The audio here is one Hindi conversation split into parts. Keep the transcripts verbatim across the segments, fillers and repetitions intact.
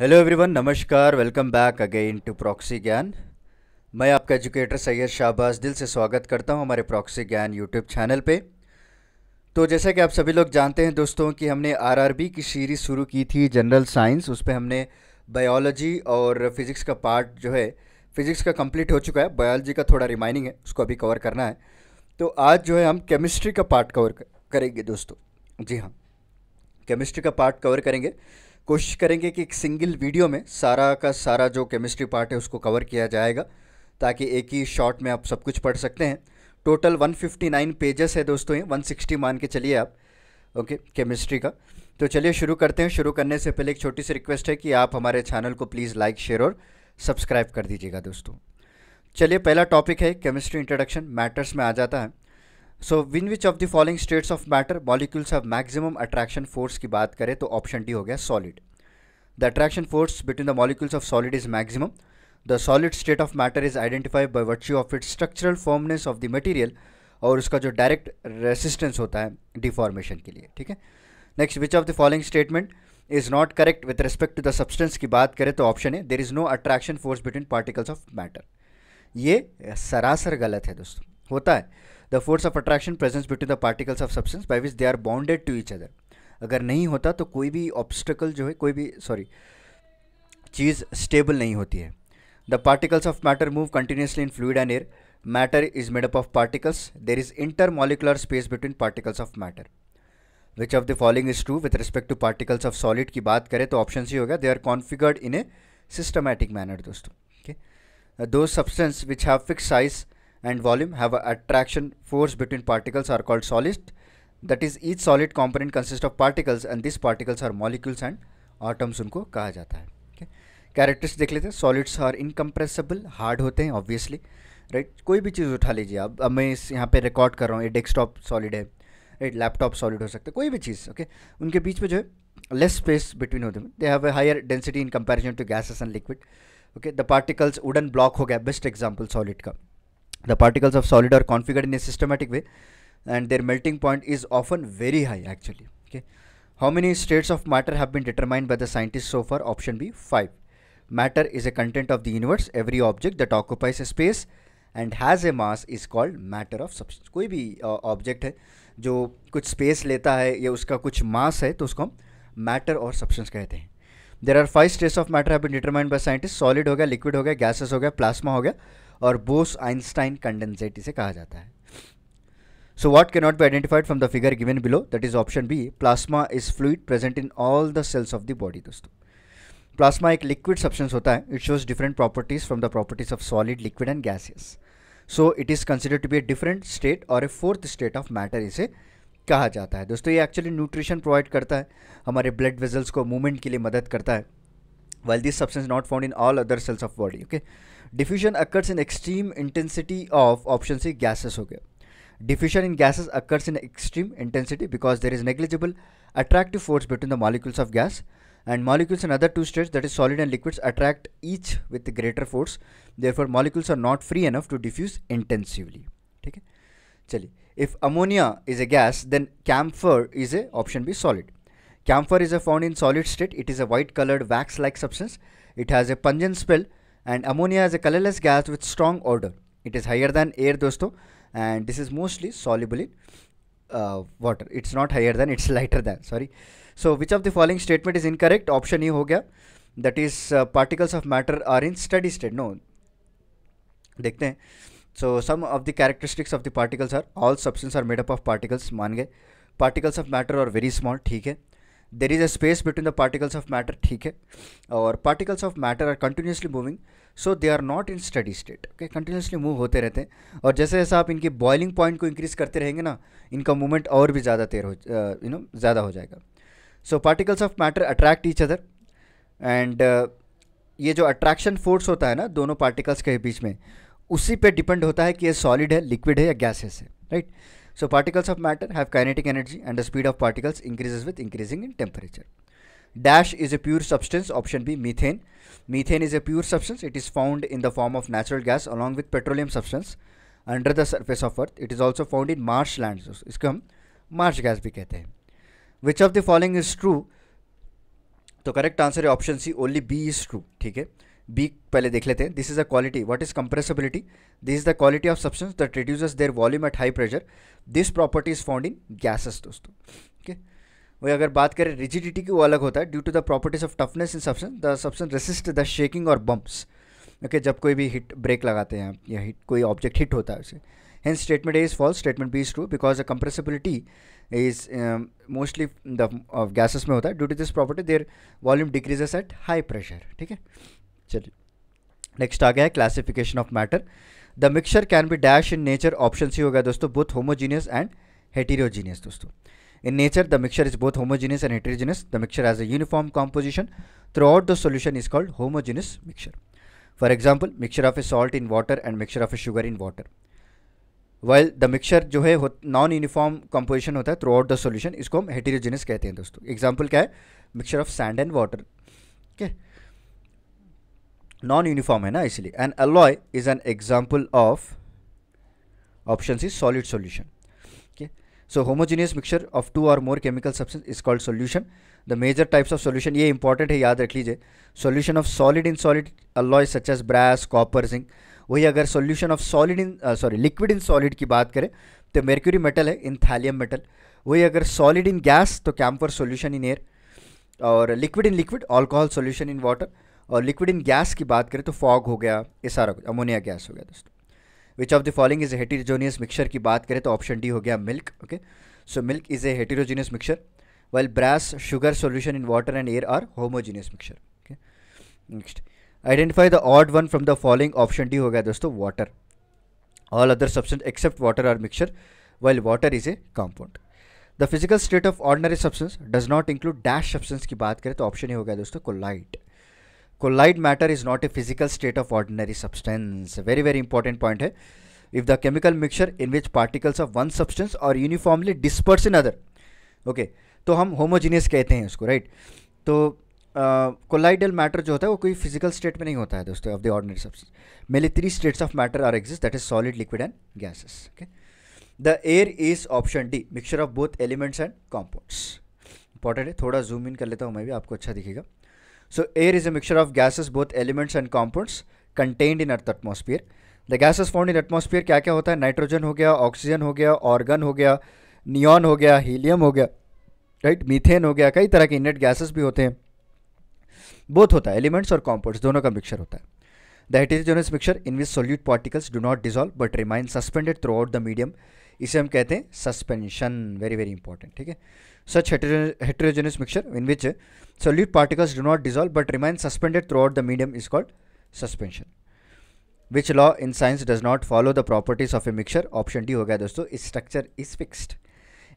हेलो एवरीवन, नमस्कार। Welcome back again to proxy Gyan. मैं आपका एजुकेटर सैयद शाहबाज दिल से स्वागत करता हूं हमारे प्रॉक्सी ज्ञान यूट्यूब चैनल पे। तो जैसा कि आप सभी लोग जानते हैं दोस्तों कि हमने आरआरबी की सीरीज़ शुरू की थी जनरल साइंस। उस पर हमने बायोलॉजी और फिज़िक्स का पार्ट जो है फिज़िक्स का कंप्लीट हो चुका है, बायोलॉजी का थोड़ा रिमाइनिंग है, उसको अभी कवर करना है। तो आज जो है हम केमिस्ट्री का पार्ट कवर करेंगे दोस्तों। जी हाँ, केमिस्ट्री का पार्ट कवर करेंगे। कोशिश करेंगे कि एक सिंगल वीडियो में सारा का सारा जो केमिस्ट्री पार्ट है उसको कवर किया जाएगा, ताकि एक ही शॉट में आप सब कुछ पढ़ सकते हैं। टोटल एक सौ उनसठ पेजेस है दोस्तों, ये एक सौ साठ मान के चलिए आप। ओके, केमिस्ट्री का तो चलिए शुरू करते हैं। शुरू करने से पहले एक छोटी सी रिक्वेस्ट है कि आप हमारे चैनल को प्लीज़ लाइक, शेयर और सब्सक्राइब कर दीजिएगा दोस्तों। चलिए, पहला टॉपिक है केमिस्ट्री इंट्रोडक्शन मैटर्स में आ जाता है। So win which of the following states of matter molecules of maximum attraction force की बात करें तो ऑप्शन डी हो गया solid. The attraction force between the molecules of solid is maximum. The solid state of matter is identified by virtue of its structural firmness of the material और उसका जो डायरेक्ट रेसिस्टेंस होता है डिफॉर्मेशन के लिए। ठीक है, next, which of the following statement is not correct with respect to the substance की बात करें तो ऑप्शन है there is no attraction force between particles of matter. ये सरासर गलत है दोस्तों। होता है the force of attraction presence between the particles of substance by which they are bounded to each other. अगर नहीं होता तो कोई भी ऑब्स्टिकल जो है, कोई भी सॉरी चीज़ स्टेबल नहीं होती है। The particles of matter move continuously in fluid and air. Matter is made up of particles. There is inter molecular space between particles of matter. Which of the following is true with respect to particles of solid की बात करें तो ऑप्शन सी होगा they are configured in a systematic manner दोस्तों। ओके, दो substance which have fix size and volume have an attraction force between particles are called solids. That is, each solid component consists of particles and these particles are molecules and atoms उनको कहा जाता है। okay? Characteristics देख लेते हैं। Solids are incompressible, hard होते हैं obviously, right? कोई भी चीज़ उठा लीजिए आप। अब मैं इस यहाँ पे रिकॉर्ड कर रहा हूँ, ये डेस्कटॉप सॉलिड है, राइट, लैपटॉप सॉलिड हो सकता है, कोई भी चीज़। ओके, उनके बीच में जो है लेस स्पेस बिटवीन होते हैं। They have a higher density in comparison to gases and liquid. Okay, the particles wooden block हो गया बेस्ट एग्जाम्पल सॉलिड का। The particles of solid are configured in a systematic way and their melting point is often very high actually. Okay. How many states of matter have been determined by the scientists so far? Option B, five. Matter is a content of the universe. Every object that occupies a space and has a mass is called matter of substance. कोई भी ऑब्जेक्ट है जो कुछ स्पेस लेता है या उसका कुछ मास है तो उसको हम मैटर और सब्सटेंस कहते हैं। There are five states of matter have been determined by scientists. Solid हो गया, liquid हो गया, gases हो गया, plasma हो गया और बोस आइंस्टाइन कंडेंसेट इसे कहा जाता है। So what can not be identified from the figure given below that is option B plasma is fluid present in all the cells of the body दोस्तों। प्लाज्मा एक लिक्विड सब्सटेंस होता है। It shows different properties from the properties of solid, liquid and gases. So it is considered to be a different state और a fourth state of matter इसे कहा जाता है दोस्तों। ये एक्चुअली न्यूट्रिशन प्रोवाइड करता है, हमारे ब्लड वेजल्स को मूवमेंट के लिए मदद करता है। While this substance not found in all other cells of body. Okay, diffusion occurs in extreme intensity of option C gases हो गया। Diffusion in gases occurs in extreme intensity because there is negligible attractive force between the molecules of gas and molecules in other two states that is solid and liquids attract each with greater force. Therefore, molecules are not free enough to diffuse intensively. ठीक है, चलिए। If ammonia is a gas, then camphor is a option B solid. Camphor is found in solid state. It is a white-colored wax-like substance. It has a pungent smell, and ammonia is a colorless gas with strong odor. It is higher than air, dosto, and this is mostly soluble in uh, water. It's not higher than; it's lighter than. Sorry. So, which of the following statement is incorrect? Option E, ho gaya. That is, uh, particles of matter are in steady state. No. देखते हैं. So, some of the characteristics of the particles are all substances are made up of particles. मान गए. Particles of matter are very small. ठीक है. There is a space between the particles of matter. ठीक है, और particles of matter are continuously moving so they are not in steady state. Okay, continuously move होते रहते हैं और जैसे जैसा आप इनके बॉइलिंग पॉइंट को इंक्रीज़ करते रहेंगे ना, इनका मूवमेंट और भी ज़्यादा तेर हो यू नो ज़्यादा हो जाएगा। So particles of matter attract each other and ये जो अट्रैक्शन फोर्स होता है ना दोनों पार्टिकल्स के बीच में, उसी पर डिपेंड होता है कि ये सॉलिड है, लिक्विड है या गैसेस है, right. So particles of matter have kinetic energy and the speed of particles increases with increasing in temperature. Dash is a pure substance. Option B, methane. Methane is a pure substance. It is found in the form of natural gas along with petroleum substance under the surface of Earth. It is also found in marshlands. इसको हम marsh gas भी कहते हैं. Which of the following is true? तो करेक्ट आंसर है option C, only B is true. ठीक है, बी पहले देख लेते हैं। This is a quality, what is compressibility? This is the quality of substance that reduces their volume at high pressure. This property is found in gases दोस्तों। ठीक है, वही अगर बात करें रिजिडिटी की, वो अलग होता है। Due to the properties of toughness in substance the substance resist the shaking और बम्प्स। ओके, जब कोई भी हिट ब्रेक लगाते हैं या हिट कोई ऑब्जेक्ट हिट होता है उसे। Hence statement A is false, statement B is true because the compressibility is mostly the gases में होता है। ड्यू टू दिस प्रॉपर्टी देयर वॉल्यूम डिक्रीजेस एट हाई प्रेशर। ठीक है, चलिए नेक्स्ट आ गया है classification of matter. The mixture can be dash in nature, option C हो गया दोस्तों, बोथ होमोजीनियस एंड हेटेरोजीनियस दोस्तों। In nature the mixture is both homogeneous and heterogeneous. The mixture has a uniform composition throughout the solution is called homogeneous mixture. For example, mixture of a salt in water and mixture of a sugar in water. While the mixture जो है नॉन यूनिफॉर्म कॉम्पोजिशन होता है थ्रू आउट द सोल्यूशन, इसको हम हेटेरोजीनियस कहते हैं दोस्तों। एग्जाम्पल क्या है? Mixture of sand and water. ठीक है, नॉन यूनिफॉर्म है ना, इसलिए। And alloy is an example of, option C, solid solution. Okay, so homogeneous mixture of two और more chemical substance is called solution. The major types of solution, ये इंपॉर्टेंट है, याद रख लीजिए। Solution of solid in solid alloy such as brass, copper, zinc. वही अगर solution of solid in sorry liquid in solid की बात करें तो मेर्क्यूरी मेटल है इन थैलियम मेटल। वही अगर सॉलिड इन गैस तो कैम्फर सोल्यूशन इन एयर, और liquid in liquid alcohol solution in water, और लिक्विड इन गैस की बात करें तो फॉग हो गया, ये सारा कुछ अमोनिया गैस हो गया दोस्तों। Which of the following is heterogeneous mixture की बात करें तो ऑप्शन डी हो गया, milk. Okay, so milk is a heterogeneous mixture, while brass, sugar solution in water and air are homogeneous mixture. Okay, next, identify the odd one from the following, option D हो गया दोस्तों, water. All other substance except water are mixture, while water is a compound. The physical state of ordinary substance does not include dash substance की बात करें तो ऑप्शन ए हो गया दोस्तों, colloid. Collide matter is not a physical state of ordinary substance. Very very important point है. If the chemical mixture in which particles of one substance are uniformly dispersed in other, okay, तो हम homogeneous कहते हैं उसको, right? तो colloidal matter जो होता है वो कोई physical state में नहीं होता है दोस्तों, of the ordinary substance. Mainly three states of matter are exist, that is solid, liquid and gases. Okay, the air is option D, mixture of both elements and compounds. Important है, थोड़ा zoom in कर लेता हूँ मैं भी, आपको अच्छा दिखेगा। So air is a mixture of gases, both elements and compounds contained in Earth's atmosphere. The gases found in atmosphere क्या क्या होता है? नाइट्रोजन हो गया, ऑक्सीजन हो गया, ऑर्गन हो गया, नियॉन हो गया, हीलियम हो गया, राइट, मीथेन हो गया, कई तरह के इनर्ट गैसेस भी होते हैं। बोथ होता है, एलिमेंट्स और कॉम्पाउंड्स दोनों का मिक्सचर होता है। The heterogeneous mixture in which solute particles do not dissolve but remain suspended throughout the medium, इसे हम कहते हैं सस्पेंशन। Very very important. ठीक है, such heterogeneous mixture in which solute particles do not dissolve but remain suspended throughout the medium is called suspension. Which law in science does not follow the properties of a mixture, option D हो गया दोस्तों, structure is fixed.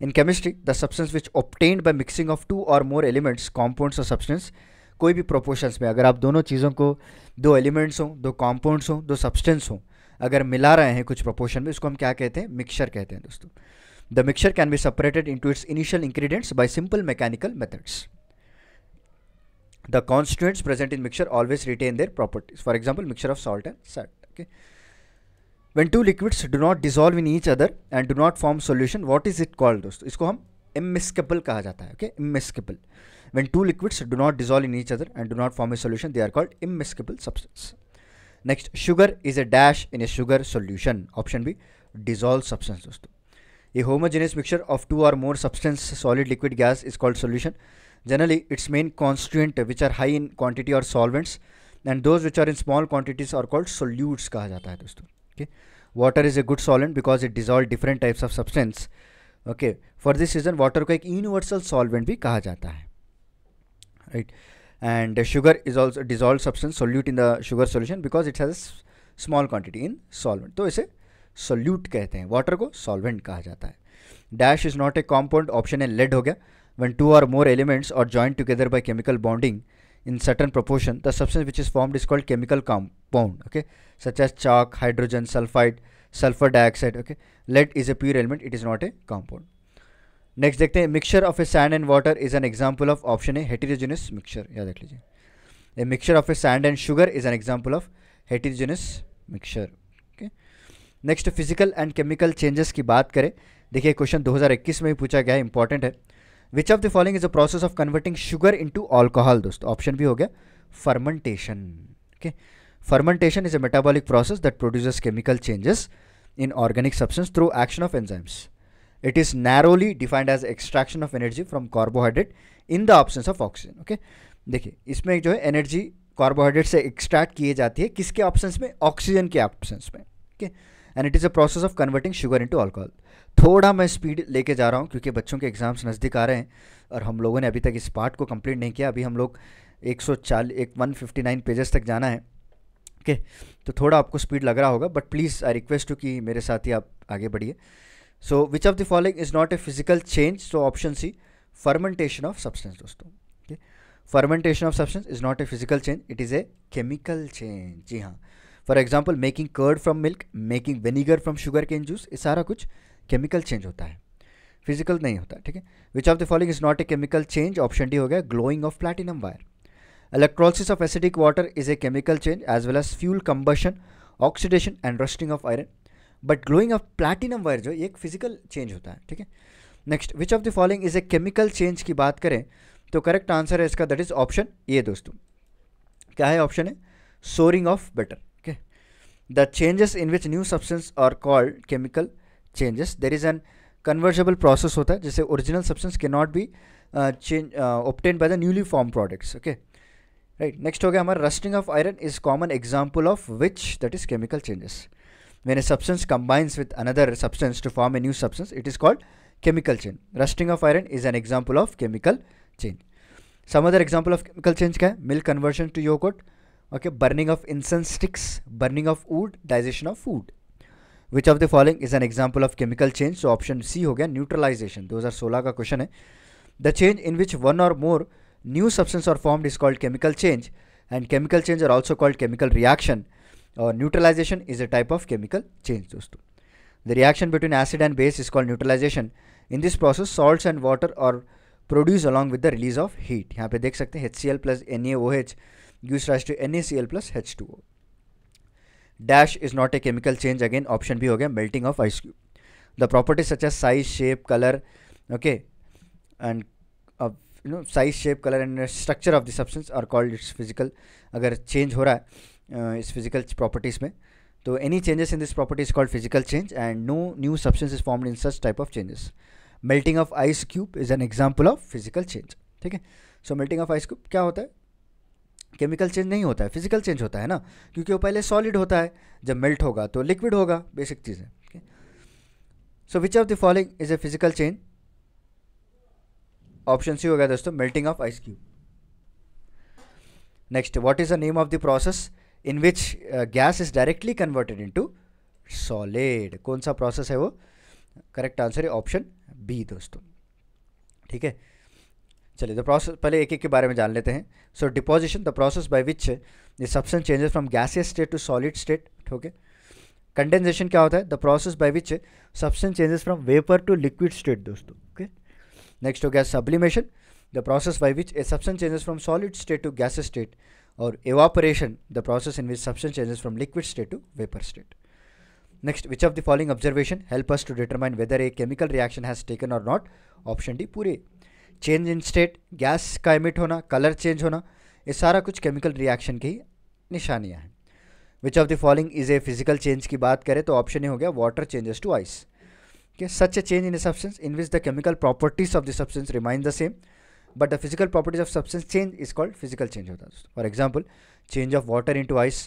In chemistry the substance which obtained by mixing of two और मोर एलिमेंट्स, कॉम्पाउंड्स और सब्सटेंस, कोई भी प्रोपोर्शंस में अगर आप दोनों चीज़ों को, दो एलिमेंट्स हों, दो कॉम्पाउंड्स हों, दो सब्सटेंस हों, अगर मिला रहे हैं कुछ प्रोपोर्शन में, इसको हम क्या कहते हैं? मिक्सचर कहते हैं दोस्तों। The mixture can be separated into its initial ingredients by simple mechanical methods. The constituents present in mixture always retain their properties. For example, mixture of salt and salt. Okay, when two liquids do not dissolve in each other and do not form solution, what is it called दोस्तों? इसको हम इमिस्केबल कहा जाता है। Okay, immiscible. When two liquids do not dissolve in each other and do not form a solution, they are called immiscible substance. Next, sugar is a dash in a sugar solution, option B, dissolve substance दोस्तों। ये होमोजेनियस मिक्सचर ऑफ टू और more substance, solid, liquid, gas is called solution. Generally its main constituent which are high in quantity और solvents and those which are in small quantities are called solutes कहा जाता है दोस्तों। Okay, water is a good solvent because it dissolve different types of substance. Okay, for this reason water को एक यूनिवर्सल सॉल्वेंट भी कहा जाता है, right. And sugar is also dissolved substance solute in the sugar solution because it has a small quantity in solvent. तो इसे solute कहते हैं, water को solvent कहा जाता है। Dash is not a compound, option है lead हो गया। When two or more elements are joined together by chemical bonding in certain proportion, the substance which is formed is called chemical compound. Okay, such as chalk, hydrogen sulfide, sulfur dioxide. Okay, lead is a pure element, it is not a compound. Next देखते हैं, mixture of a sand and water is an example of, option है, हेटेरोजेनियस मिक्सचर, याद रख लीजिए। A mixture of a sand and sugar is an example of heterogeneous mixture. Okay, next, physical and chemical changes की बात करें, देखिए क्वेश्चन दो हज़ार इक्कीस में ही पूछा गया है, इंपॉर्टेंट है। Which of the following is a process of converting sugar into alcohol. दोस्तों ऑप्शन भी हो गया fermentation. Okay, fermentation is a metabolic process that produces chemical changes in organic substance through action of enzymes. It is narrowly defined as extraction of energy from carbohydrate in the absence of oxygen. Okay, देखिए इसमें जो है एनर्जी कार्बोहाइड्रेट से एक्सट्रैक्ट किए जाती है, किसके ऑप्शंस में? ऑक्सीजन के ऑप्शंस में। Okay, and it is a process of converting sugar into alcohol. थोड़ा मैं स्पीड लेके जा रहा हूँ क्योंकि बच्चों के एग्जाम्स नज़दीक आ रहे हैं और हम लोगों ने अभी तक इस पार्ट को कंप्लीट नहीं किया। अभी हम लोग एक सौ चालीस एक वन फिफ्टी नाइन पेजेस तक जाना है। ओके okay, तो थोड़ा आपको स्पीड लग रहा होगा, बट प्लीज़ आई रिक्वेस्ट हूँ कि मेरे साथ ही आप आगे बढ़िए। So which of the following is not a physical change. So option C fermentation of substance. दोस्तों fermentation of substance is not a physical change, it is a chemical change. जी हाँ, for example making curd from milk, making vinegar from sugar cane juice, ये सारा कुछ केमिकल चेंज होता है, फिजिकल नहीं होता। ठीक है, which of the following is not a chemical change. Option D हो गया glowing of platinum wire. Electrolysis of acidic water is a chemical change as well as fuel combustion, oxidation and rusting of iron, but glowing of platinum wire जो ये एक फिजिकल चेंज होता है। ठीक है, next which of the following is a chemical change की बात करें तो करेक्ट आंसर है इसका दैट इज ऑप्शन ए। दोस्तों क्या है ऑप्शन है? Souring of butter. Okay, the changes in which new substance are called chemical changes. There is an convertible process होता है जिसे original substance can not be change obtain by the newly form products. Okay right, next हो गया हमारा rusting of iron is common example of which that is chemical changes. When a substance combines with another substance to form a new substance, it is called chemical change. Rusting of iron is an example of chemical change. Some other example of chemical change क्या है? Milk conversion to yogurt, okay, burning of incense sticks, burning of wood, digestion of food. Which of the following is an example of chemical change? So option C हो गया neutralization. दो हज़ार सोलह का क्वेश्चन है। The change in which one or more new substance are formed is called chemical change, and chemical change are also called chemical reaction. और neutralisation is a type of chemical change. दोस्तों the reaction between acid and base is called neutralisation. In this process salts and water are produce along with the release of heat. यहाँ पे देख सकते हैं H C L plus N A O H gives rise to N A C L plus H two O. Dash is not a chemical change again. Option भी हो गया melting of ice cube. The properties such as size, shape, colour, okay and you know size, shape, colour and structure of the substance are called its physical. अगर चेंज हो रहा है Uh, इस फिजिकल प्रॉपर्टीज़ में तो any changes in this property is called physical change and no new substance is formed in such type of changes. Melting of ice cube is an example of physical change. ठीक है, so melting of ice cube क्या होता है? केमिकल चेंज नहीं होता है, फिजिकल चेंज होता है ना, क्योंकि वो पहले सॉलिड होता है, जब मेल्ट होगा तो लिक्विड होगा, बेसिक चीज़ है। So which of the following is a physical change? Option C हो गया दोस्तों melting of ice cube. Next, what is the name of the process in which gas is directly converted into solid? कौन सा प्रोसेस है वो? करेक्ट आंसर है ऑप्शन बी दोस्तों। ठीक है, चलिए तो प्रोसेस पहले एक एक के बारे में जान लेते हैं। So deposition, the process by which the substance changes from gaseous state to solid state. Okay, condensation क्या होता है? The process by which substance changes from vapour to liquid state दोस्तों। ओके, नेक्स्ट हो गया sublimation, the process by which a substance changes from solid state to gaseous state. और evaporation, the process in which substance changes from liquid state to vapour state. Next, which of the following observation help us to determine whether a chemical reaction has taken or not? Option D पूरे। चेंज इन स्टेट, गैस का एमिट होना, कलर चेंज होना, ये सारा कुछ केमिकल रिएक्शन की ही निशानियाँ हैं। Which of the following is a physical change की बात करें तो ऑप्शन ए हो गया वाटर चेंजेस टू आइस। के such a change in a substance in which the chemical properties of the substance remain the same but the physical properties of substance change is called physical change होता है। For example, change of water into ice.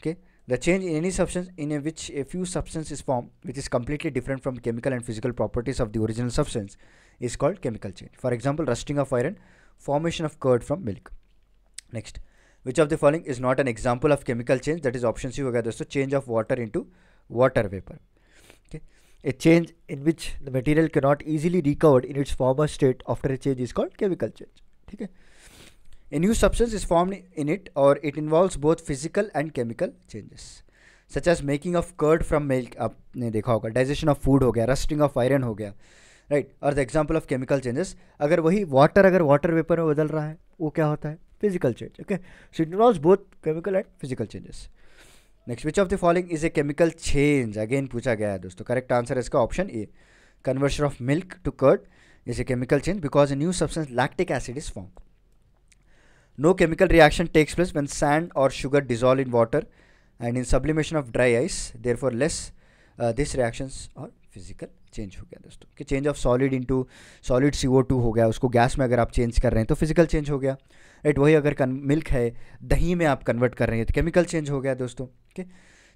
Okay, the change in any substance in a which a few substance is formed, which is completely different from chemical and physical properties of the original substance, is called chemical change. For example, rusting of iron, formation of curd from milk. Next, which of the following is not an example of chemical change? That is option C होगा दोस्तों, change of water into water vapor. Okay, a change in which the material cannot easily recover in its former state after a change is called chemical change. ठीक है, a new substance is formed in it or it involves both physical and chemical changes such as making of curd from milk, आपने देखा होगा, digestion of food हो गया, rusting of iron हो गया, right? और the example of chemical changes, अगर वही water अगर water vapor में बदल रहा है वो क्या होता है? physical change. Okay, so it involves both chemical and physical changes. Next, which of the following is a chemical change again पूछा गया है दोस्तों। करेक्ट आंसर है इसका option A, conversion of milk to curd is a chemical change because a new substance lactic acid is formed. No chemical reaction takes place when sand or sugar dissolve in water and in sublimation of dry ice. Therefore, less uh, these reactions are physical change हो गया दोस्तों कि change of solid into solid C O two हो गया. उसको gas में अगर आप change कर रहे हैं तो physical change हो गया. राइट, वही अगर milk है दही में आप convert कर रहे हैं तो chemical change हो गया दोस्तों. ओके,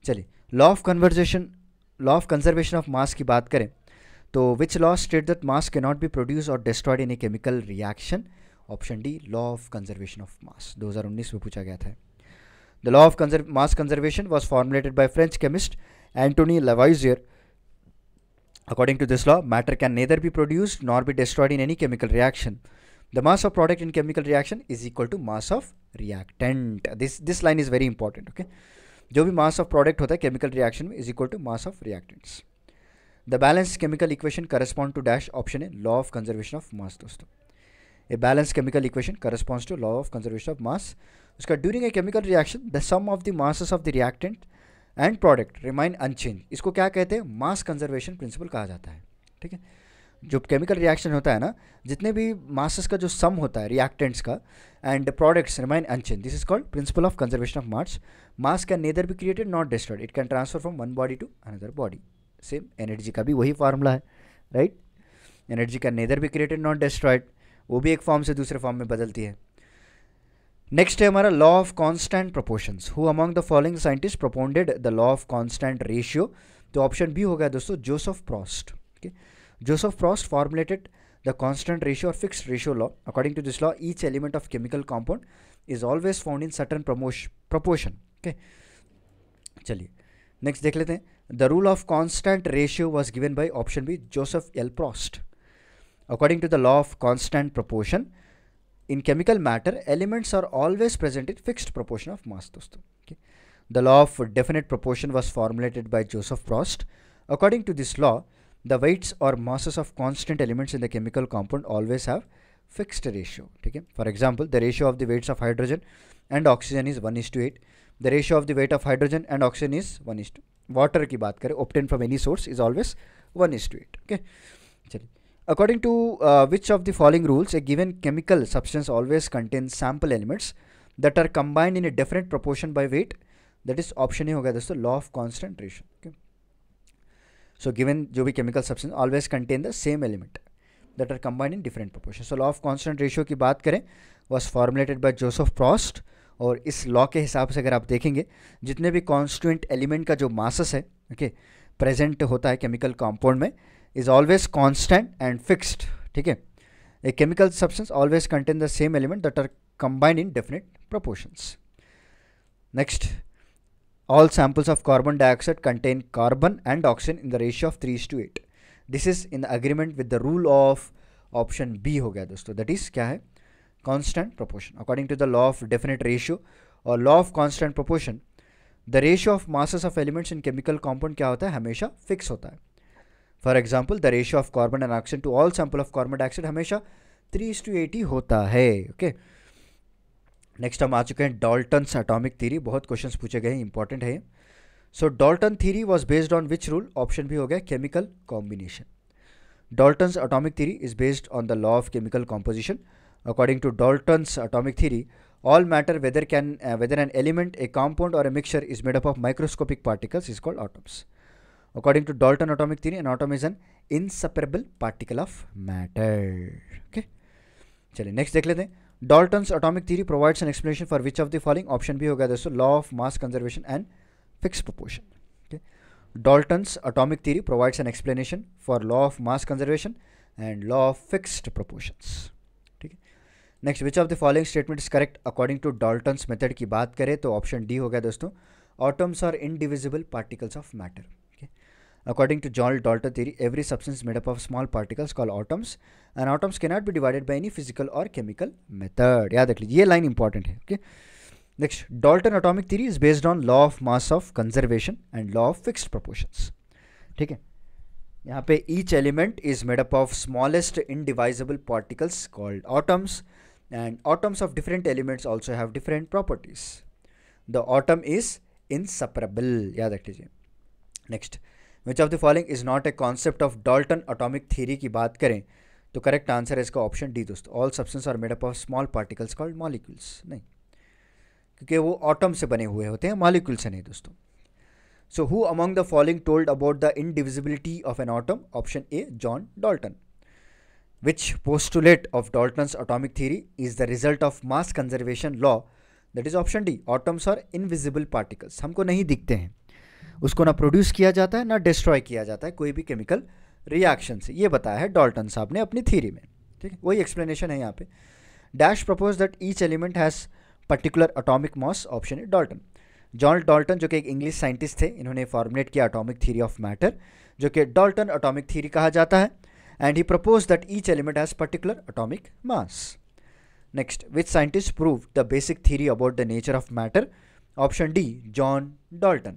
चलिए law of conservation law of conservation of mass की बात करें तो which law state that mass cannot be produced or destroyed in a chemical reaction? Option D, law of conservation of mass, दो हज़ार उन्नीस में पूछा गया था. The law of mass conservation was formulated by French chemist Antoine Lavoisier. According to this law, matter can neither be produced nor be destroyed in any chemical reaction. The mass of product in chemical reaction is equal to mass of reactant. This this line is very important. Okay, जो भी मास ऑफ प्रोडक्ट होता है केमिकल रिएक्शन में is equal to mass of reactants. The balance chemical equation correspond to dash, option है law of conservation of mass दोस्तों. A balanced chemical equation corresponds to law of conservation of mass. उसका during a chemical reaction, the sum of the masses of the reactant and product remain unchanged. इसको क्या कहते हैं? Mass conservation principle कहा जाता है. ठीक है, जो chemical reaction होता है ना, जितने भी masses का जो sum होता है reactants का and products remain unchanged. This is called principle of conservation of mass. Mass can neither be created nor destroyed. It can transfer from one body to another body. Same energy का भी वही formula है, right? Energy can neither be created nor destroyed. वो भी एक फॉर्म से दूसरे फॉर्म में बदलती है. नेक्स्ट है हमारा law of constant proportions. Who among the following scientist propounded the law of constant ratio? तो ऑप्शन बी हो गया दोस्तों, Joseph Proust. Okay, Joseph Proust formulated the constant ratio or fixed ratio law. According to this law, each element of chemical compound is always found in certain proportion. Okay, चलिए नेक्स्ट देख लेते हैं. The rule of constant ratio was given by, option B, Joseph L Proust. According to the law of constant proportion, in chemical matter, elements are always present in fixed proportion of mass. दोस्तों, okay. The law of definite proportion was formulated by Joseph Prost. According to this law, the weights or masses of constant elements in the chemical compound always have fixed ratio. ठीक है? For example, the ratio of the weights of hydrogen and oxygen is one is to eight. The ratio of the weight of hydrogen and oxygen is one is to. Water की बात करें, obtained from any source is always one is to eight. Okay? चलिए. According to uh, which of the following rules a given chemical substance always contains sample elements that are combined in a different proportion by weight? That is option A होगा दोस्तों, law of constant ratio. Okay? So given जो भी chemical substance always contain the same element that are combined in different proportion. So law of constant ratio की बात करें, was formulated by Joseph Prost. और इस law के हिसाब से अगर आप देखेंगे, जितने भी constituent element का जो masses है, okay, present होता है chemical compound में, is always constant and fixed. ठीक है, a chemical substance always contain the same element that are combined in definite proportions. Next, all samples of carbon dioxide contain carbon and oxygen in the ratio of three is to eight. This is in agreement with the rule of option B हो गया दोस्तों, that is क्या है? Constant proportion. According to the law of definite ratio or law of constant proportion, the ratio of masses of elements in chemical compound क्या होता है? हमेशा fix होता है. For example, the ratio of carbon and oxygen to all sample of carbon dioxide हमेशा थ्री इज टू एटी होता है. ओके, नेक्स्ट हम आ चुके हैं डाल्टन्स एटॉमिक थ्योरी. बहुत क्वेश्चंस पूछे गए हैं, इंपॉर्टेंट है. So Dalton theory was based on which rule? Option भी हो गया, chemical combination. Dalton's atomic theory is based on the law of chemical composition. According to Dalton's atomic theory, all matter whether can whether an element, a compound or a mixture is made up of microscopic particles is called atoms. According to Dalton atomic theory, an atom is an inseparable particle of matter. Okay, चलिए नेक्स्ट देख लेते हैं. Dalton's atomic theory provides an explanation for which of the following? Option B होगा दोस्तों, law of mass conservation and fixed proportion. Okay, Dalton's atomic theory provides an explanation for law of mass conservation and law of fixed proportions. ठीक है, next, which of the following statement is correct? According to Dalton's method की बात करें तो option D होगा दोस्तों, atoms are indivisible particles of matter. According to John Dalton theory, every substance is made up of small particles called atoms, and atoms cannot be divided by any physical or chemical method. याद रख लीजिए, ये लाइन इंपॉर्टेंट है. Okay, next, Dalton atomic theory is based on law of mass of conservation and law of fixed proportions. ठीक है, यहाँ पे each element is made up of smallest indivisible particles called atoms, and atoms of different elements also have different properties. The atom is inseparable, याद रख लीजिए. Next, Which of the following is not a concept of Dalton atomic theory की बात करें तो करेक्ट आंसर है इसका ऑप्शन डी दोस्तों, all substance are made up of small particles called molecules. नहीं, क्योंकि वो ऑटम से बने हुए होते हैं, मॉलिक्यूल से नहीं दोस्तों। So who among the following told about the indivisibility of an atom? Option A John Dalton. Which postulate of Dalton's atomic theory is the result of mass conservation law? That is option D, atoms are invisible particles, हमको नहीं दिखते हैं, उसको ना प्रोड्यूस किया जाता है ना डिस्ट्रॉय किया जाता है कोई भी केमिकल रिएक्शन से, ये बताया है डाल्टन साहब ने अपनी थ्योरी में। ठीक है, वही एक्सप्लेनेशन है यहाँ पे। Dash propose that each element has particular atomic mass, option A Dalton. John Dalton जो कि एक इंग्लिश साइंटिस्ट थे, इन्होंने फॉर्मुलेट किया एटॉमिक थ्योरी ऑफ मैटर जो कि डाल्टन एटॉमिक थ्योरी कहा जाता है। And he propose that each element has particular atomic mass. Next, which scientist prove the basic theory about the nature of matter? Option D John Dalton.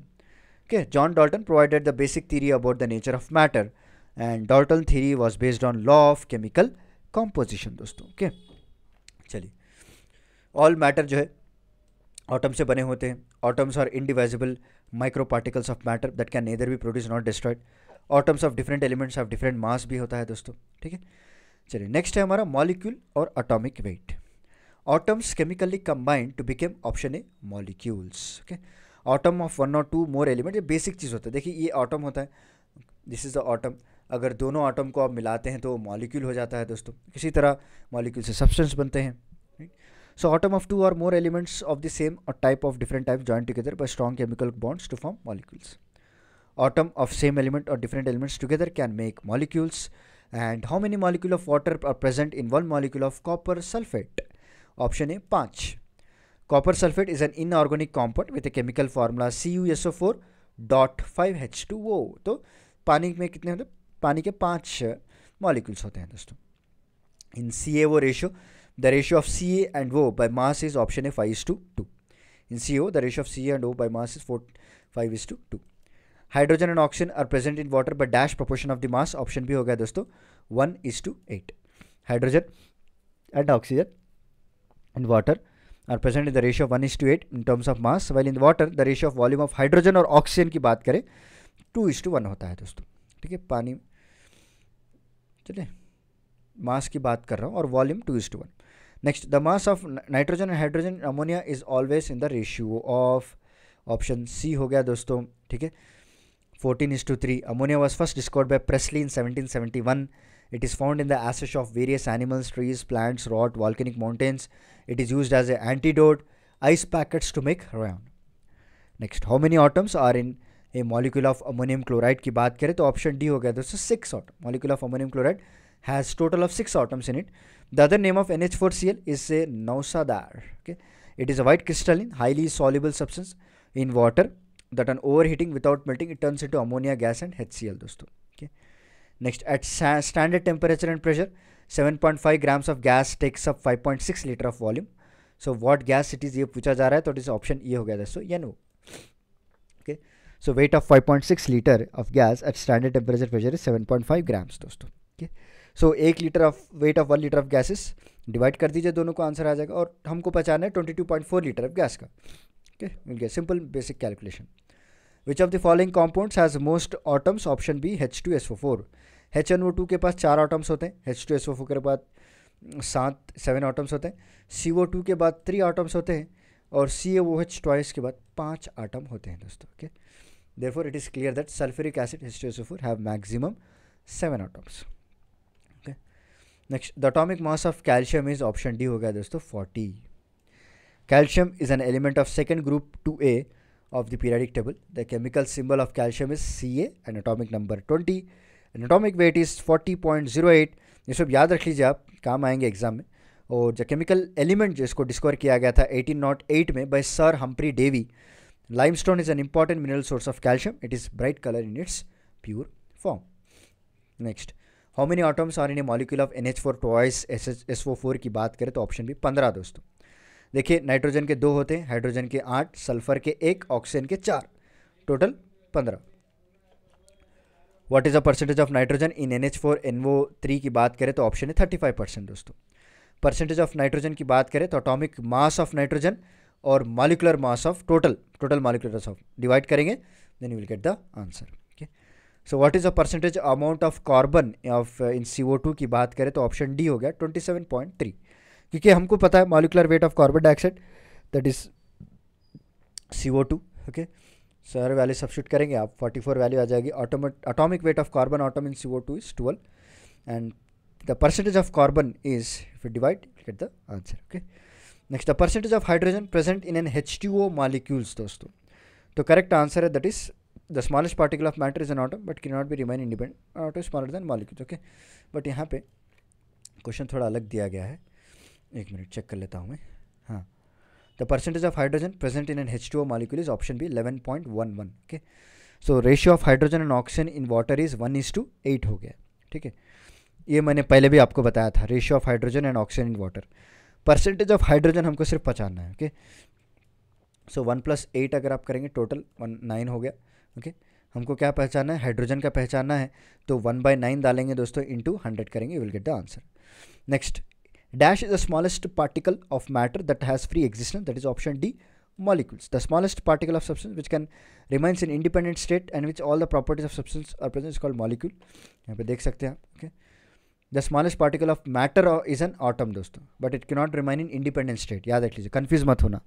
Okay, John Dalton provided the basic theory about the nature of matter and Dalton theory was based on law of chemical composition दोस्तों। ओके, चलिए, ऑल मैटर जो है ऑटम से बने होते हैं, atoms are indivisible micro particles of matter that can neither be produce not destroyed. Atoms of different elements of different mass भी होता है दोस्तों। ठीक है, चलिए, नेक्स्ट है हमारा मॉलिक्यूल और atomic weight. Atoms chemically combined to became option A molecules. Okay, atom of one or two more element, ये बेसिक चीज़ होता है। देखिए, ये ऑटम होता है, दिस इज़ द ऑटम। अगर दोनों ऑटम को आप मिलाते हैं तो मॉलिक्यूल हो जाता है दोस्तों। किसी तरह मॉलिक्यूल से सब्सटेंस बनते हैं। सो ऑटम ऑफ टू और more elements of the same or type of different type joint together by strong chemical bonds to form molecules. Atom of same element or different elements together can make molecules. And how many molecule of water are present in one molecule of copper sulphate? Option A पाँच। Copper sulphate is an inorganic compound with a chemical formula C U S O four dot five H two ओ। तो पानी में कितने होते हैं? पानी के पाँच मॉलिक्यूल्स होते हैं दोस्तों। इन C A O ratio, the ratio of C A and O by mass is option A five is to two. In C O the ratio of C A and O by mass is four five is to two. Hydrogen and oxygen are present in water by dash proportion of the mass, option भी हो गया दोस्तों one is to eight. Hydrogen and oxygen and water are present in the ratio of one is to eight in terms of mass, while in water the ratio of volume of hydrogen और ऑक्सीजन की बात करें टू इज टू वन होता है दोस्तों। ठीक है, पानी, चलिए, मास की बात कर रहा हूँ और volume two is to one. Next, the mass of nitrogen and hydrogen ammonia is always in the ratio of, option C हो गया दोस्तों। ठीक है, fourteen is to three. Ammonia was first discovered by Priestley in seventeen seventy one. It is found in the ashes of various animals, trees, plants, rot, volcanic mountains. It is use as a antidote ice packets to make rayon. Next, how many atoms are in a molecule of ammonium chloride की बात करें तो ऑप्शन डी हो गया दोस्तों six atom. Molecule of ammonium chloride has total of six atoms in it. The other name of N H four C L is a नौसादार। Okay, it is a white crystalline highly soluble substance in water that on over heating without melting it turns into ammonia gas and H C L दोस्तों। Okay, next, at standard temperature and pressure seven point five grams of gas takes up five point six litre of volume. So what gas it is, ये पूछा जा रहा है, तो इट इज़ ऑप्शन ई हो गया दोस्तों N O. Okay, so weight of five point six litre of gas at standard temperature pressure is seven point five grams दोस्तों। ओके, सो एक litre of weight of one litre of gases divide कर दीजिए, दोनों को आंसर आ जाएगा। और हमको पहचाना है twenty two point four litre of gas का। ओके, मिल गया, simple basic calculation. Which of the following compounds has most atoms? Option B H two S O four. H N O two के पास चार ऑटम्स होते हैं, H two S O four के बाद सात सेवन ऑटम्स होते हैं, सी ओ टू के बाद थ्री ऑटम्स होते हैं और सी ओ ओ एच ट्वाइस के बाद पाँच ऑटम होते हैं दोस्तों। Okay, therefore it is clear that sulfuric acid H two S O four have maximum seven atoms. Okay, next, the atomic mass of calcium is option D ho gaya dosto forty. Calcium is an element of second group two A of the periodic table. The chemical symbol of calcium is C A and atomic number twenty and atomic weight is forty point zero eight. ये सब याद रख लीजिए, आप काम आएंगे एग्जाम में। और जो केमिकल एलिमेंट जो इसको डिस्कवर किया गया था एटीन ओ एट में by sir Humphry Davy. Limestone is an important mineral source of calcium. It is bright color in its pure form. Next, how many atoms are in a molecule of N H four twice S O four की बात करें तो ऑप्शन भी पंद्रह दोस्तों। देखिए, नाइट्रोजन के दो होते हैं, हाइड्रोजन के आठ, सल्फर के एक, ऑक्सीजन के चार, टोटल पंद्रह। What is the percentage of nitrogen in N H four N O three की बात करें तो ऑप्शन है थर्टी फाइव परसेंट दोस्तों। परसेंटेज ऑफ नाइट्रोजन की बात करें तो अटोमिक मास ऑफ नाइट्रोजन और molecular mass of total total molecular mass of divide करेंगे, then you will get the answer. Okay, so what is a percentage amount of carbon of in C O two की बात करें तो ऑप्शन डी हो गया ट्वेंटी सेवन पॉइंट थ्री, क्योंकि हमको पता है molecular weight of carbon dioxide that is C O two. Okay sir value substitute करेंगे आप फोर्टी फोर वैल्यू आ जाएगी. Atomic weight of carbon atom in C O two is twelve and the percentage of carbon is, if you divide, you get the answer. Okay, next the percentage of hydrogen present in an H two O molecules dosto. So correct answer is that is the smallest particle of matter is an atom but cannot be remain independent. Atom is smaller than molecules. Okay, but यहाँ पे question थोड़ा अलग दिया गया है. एक मिनट check कर लेता हूँ मैं. हाँ, the percentage of hydrogen present in an H two O molecule is option B eleven point one one. Okay, so ratio of hydrogen and oxygen in water is one is to eight हो गया. ठीक है, ये मैंने पहले भी आपको बताया था ratio of hydrogen and oxygen in water. Percentage of hydrogen हमको सिर्फ पहचानना है. Okay so one plus eight अगर आप करेंगे टोटल वन नाइन हो गया. Okay okay? हमको क्या पहचानना है, हाइड्रोजन का पहचानना है, तो वन बाई नाइन डालेंगे दोस्तों इंटू हंड्रेड करेंगे, you will get the answer. Next dash is the smallest particle of matter that has free existence that is option D molecules. The smallest particle of substance which can remains in independent state and which all the properties of substance are present is called molecule. यहाँ पे देख सकते हैं आप. Okay the smallest particle of matter is an atom दोस्तों but it cannot remain in independent state. याद रख लीजिए, कन्फ्यूज मत होना.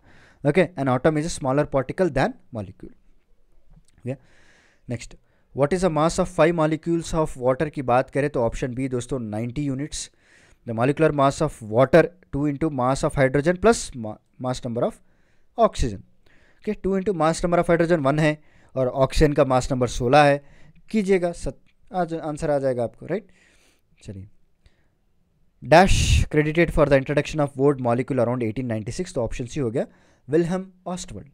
Okay an atom is a smaller particle than molecule. Next what is the mass of five molecules of water की बात करें तो ऑप्शन बी दोस्तों ninety units. The molecular mass of water two into mass of hydrogen plus mass number of oxygen. Okay two into mass number of hydrogen one है और ऑक्सीजन का मास नंबर सोलह है. कीजिएगा सत आज आंसर आ जाएगा आपको राइट. चलिए dash credited for the introduction of word molecule around eighteen ninety six तो ऑप्शन सी हो गया Wilhelm Ostwald.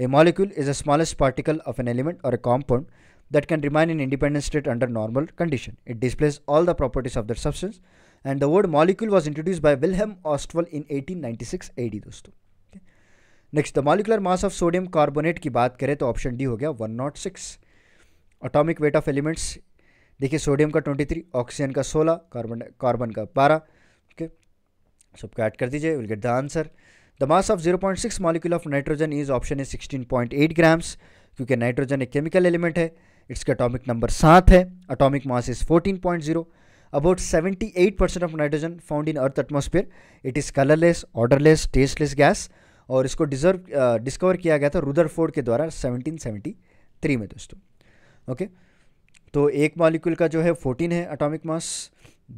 A molecule is the smallest particle of an element और a compound that can remain in independent state under normal condition. It displays all the properties of that substance and the word molecule was introduce by Wilhelm Ostwald in eighteen ninety six AD दोस्तों. Next the molecular mass of sodium carbonate की बात करें तो ऑप्शन डी हो गया one hundred six. Atomic weight of elements देखिए सोडियम का ट्वेंटी थ्री, ऑक्सीजन का सोलह, कार्बन कार्बन का बारह. ओके सबको ऐड कर दीजिए, will get the answer. The mass of zero point six molecule of nitrogen is option A sixteen point eight grams क्योंकि नाइट्रोजन एक केमिकल एलिमेंट है. इसका एटॉमिक नंबर सात है. Atomic mass is fourteen point zero. About seventy eight percent of nitrogen found in earth atmosphere. It is colourless, odourless, tasteless gas और इसको डिजर्व डिस्कवर uh, किया गया था रुदरफोर्ड के द्वारा सेवनटीन सेवेंटी थ्री में दोस्तों. Okay okay? तो एक मॉलिक्यूल का जो है फोर्टीन है एटॉमिक मास,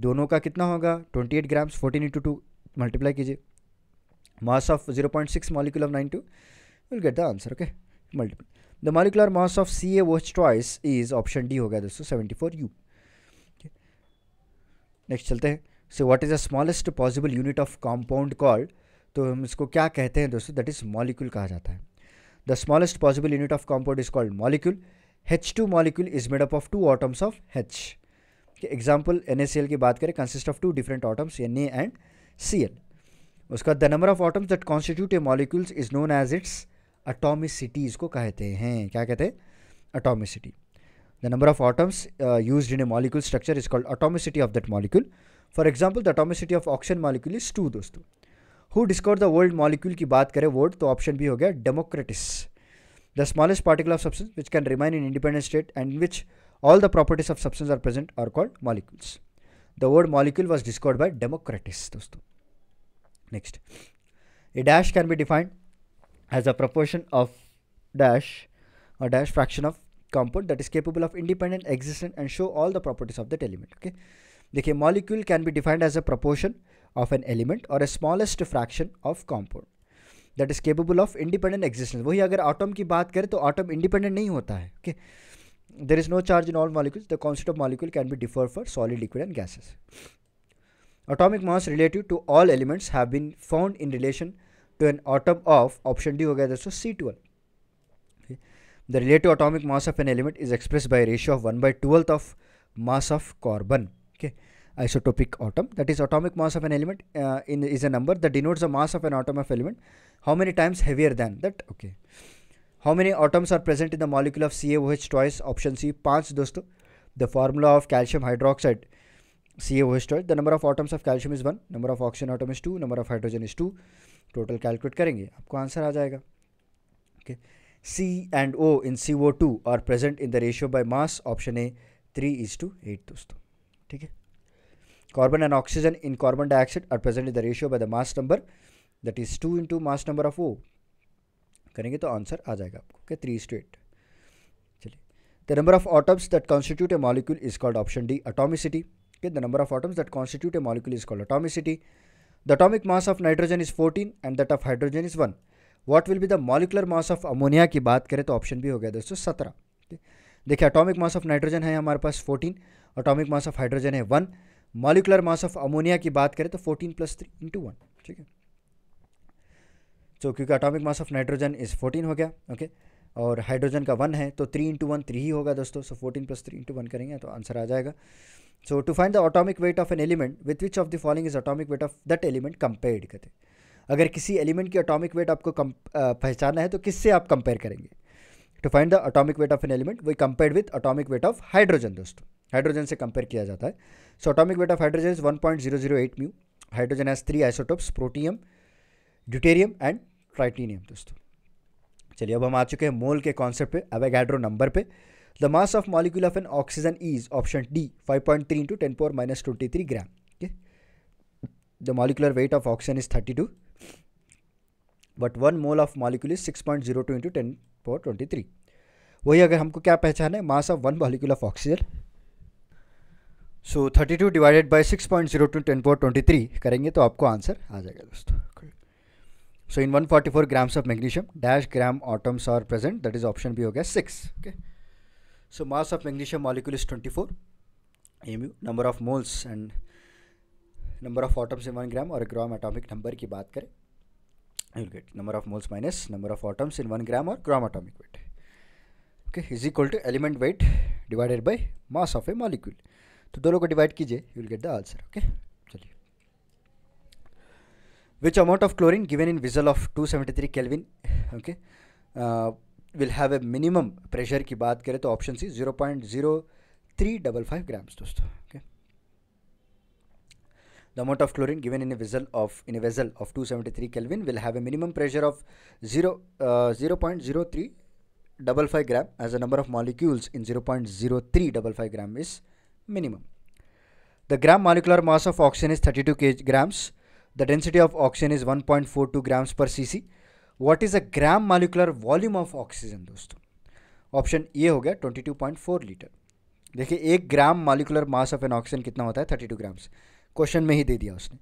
दोनों का कितना होगा twenty eight grams, fourteen into two multiply कीजिए. Mass of zero point six molecule of ninety two will get the answer. Okay multiply the molecular mass of C A वोच ट्वाइस इज ऑप्शन डी हो गया दोस्तों सेवेंटी फोर यू. नेक्स्ट चलते हैं. So what is the smallest possible unit of compound called तो हम इसको क्या कहते हैं दोस्तों दैट इज मॉलिक्यूल कहा जाता है. The smallest possible unit of compound is called molecule. H two molecule is made up of two atoms of H. Example N A C L की बात करें consist of two different atoms N A and C L. उसका the number of atoms that constitute a molecules is known as its atomicity. इसको कहते हैं क्या कहते हैं atomicity. The number of atoms use in a molecule structure is called atomicity of that molecule. For example the atomicity of oxygen molecule is two दोस्तों. Who discover the world molecule की बात करें वर्ल्ड तो ऑप्शन भी हो गया Democritus. The smallest particle of substance which can remain in independent state and in which all the properties of substance are present are called molecules. The word molecule was discovered by Democritus. Dosto. Next, a dash can be defined as a proportion of dash or dash fraction of compound that is capable of independent existence and show all the properties of that element. Okay, देखिए molecule can be defined as a proportion of an element or a smallest fraction of compound. That is capable of independent existence. वही अगर आटम की बात करें तो आटम इंडिपेंडेंट नहीं होता है. Okay there is no charge in all molecules. The concept of molecule can be differ for solid, liquid and gases. Atomic mass relative to all elements have been found in relation to an atom of option D हो गया दोस्तों C twelve. The relative atomic mass of an element is express by ratio of one by twelfth of mass of carbon. Okay isotopic atom that is atomic mass of an element uh, in is a number that denotes the mass of an atom of element how many times heavier than that. okay how many atoms are present in the molecule of C a O H twice option C five dosto. the formula of calcium hydroxide C a O H twice the number of atoms of calcium is one, number of oxygen atom is two, number of hydrogen is two. total calculate karenge aapko answer aa jayega. okay C and O in C O two are present in the ratio by mass, option A three is to eight दोस्तों, ठीक है। Carbon and oxygen in carbon dioxide are present in the ratio by the mass number, that is two into mass number of O, करेंगे तो आंसर आ जाएगा आपको, क्या three is to eight। चलिए, the number of atoms that constitute a molecule is called option D atomicity, okay, the number of atoms that constitute a molecule is called atomicity। The atomic mass of nitrogen is fourteen and that of hydrogen is one। What will be the molecular mass of ammonia की बात करें तो ऑप्शन भी हो गया दोस्तों सत्रह। देखिए atomic mass of nitrogen है हमारे पास fourteen, atomic mass of hydrogen है one, molecular mass of ammonia की बात करें तो fourteen plus three into one, ठीक है। तो क्योंकि atomic mass of nitrogen is fourteen हो गया, ओके, और hydrogen का one है तो three into one three ही होगा दोस्तों, so fourteen plus three into one करेंगे तो आंसर आ जाएगा। So to find the atomic weight of an element, with which of the following is atomic weight of that element compared करते हैं। अगर किसी एलिमेंट की atomic weight आपको पहचानना है तो किससे आप कंपेयर करेंगे। To find the atomic weight of an element, we compared with atomic weight of hydrogen दोस्तों, हाइड्रोजन से कंपेयर किया जाता है। So atomic weight of hydrogen is one point zero zero eight mu। Hydrogen has three isotopes, protium, deuterium and tritanium दोस्तों। चलिए अब हम आ चुके हैं मोल के कॉन्सेप्ट पे, एवोगैड्रो नंबर पे। The mass of molecule of an oxygen is option D five point three into ten power minus twenty-three gram, okay? The molecular weight of oxygen is thirty-two, but one mole of molecule is six point zero two into ten power twenty-three। वही अगर हमको क्या पहचाना है, mass of one molecule of oxygen, so thirty two divided by six point zero two into ten power twenty-three करेंगे तो आपको आंसर आ जाएगा दोस्तों। सो इन one hundred forty-four grams of magnesium dash gram atoms are present, that is option B हो गया six, okay? So mass of magnesium molecule is twenty-four mu, number of moles and number of atoms in one gram, और ग्राम एटॉमिक नंबर की बात करें you will get number of moles minus number of atoms in one gram और gram atomic weight, okay, is equal to element weight divided by mass of a molecule। तो दोनों को divide कीजिए, you will get the answer, okay। चलिए, which amount of chlorine given in vessel of two seventy-three Kelvin, okay, uh, will have a minimum pressure की बात करें तो option C zero point zero three five five grams दोस्तों, okay। The amount of chlorine given in a vessel of in a vessel of two seventy-three Kelvin will have a minimum pressure of zero point zero three five five gram, as the number of molecules in zero point zero three five five gram is minimum। The gram molecular mass of oxygen is thirty-two grams, the density of oxygen is one point four two grams per cc। What is a gram molecular volume of oxygen दोस्तों, ऑप्शन ए हो गया twenty-two point four लीटर। देखिए एक gram molecular mass of an oxygen कितना होता है, थर्टी टू ग्राम्स, क्वेश्चन में ही दे दिया उसने।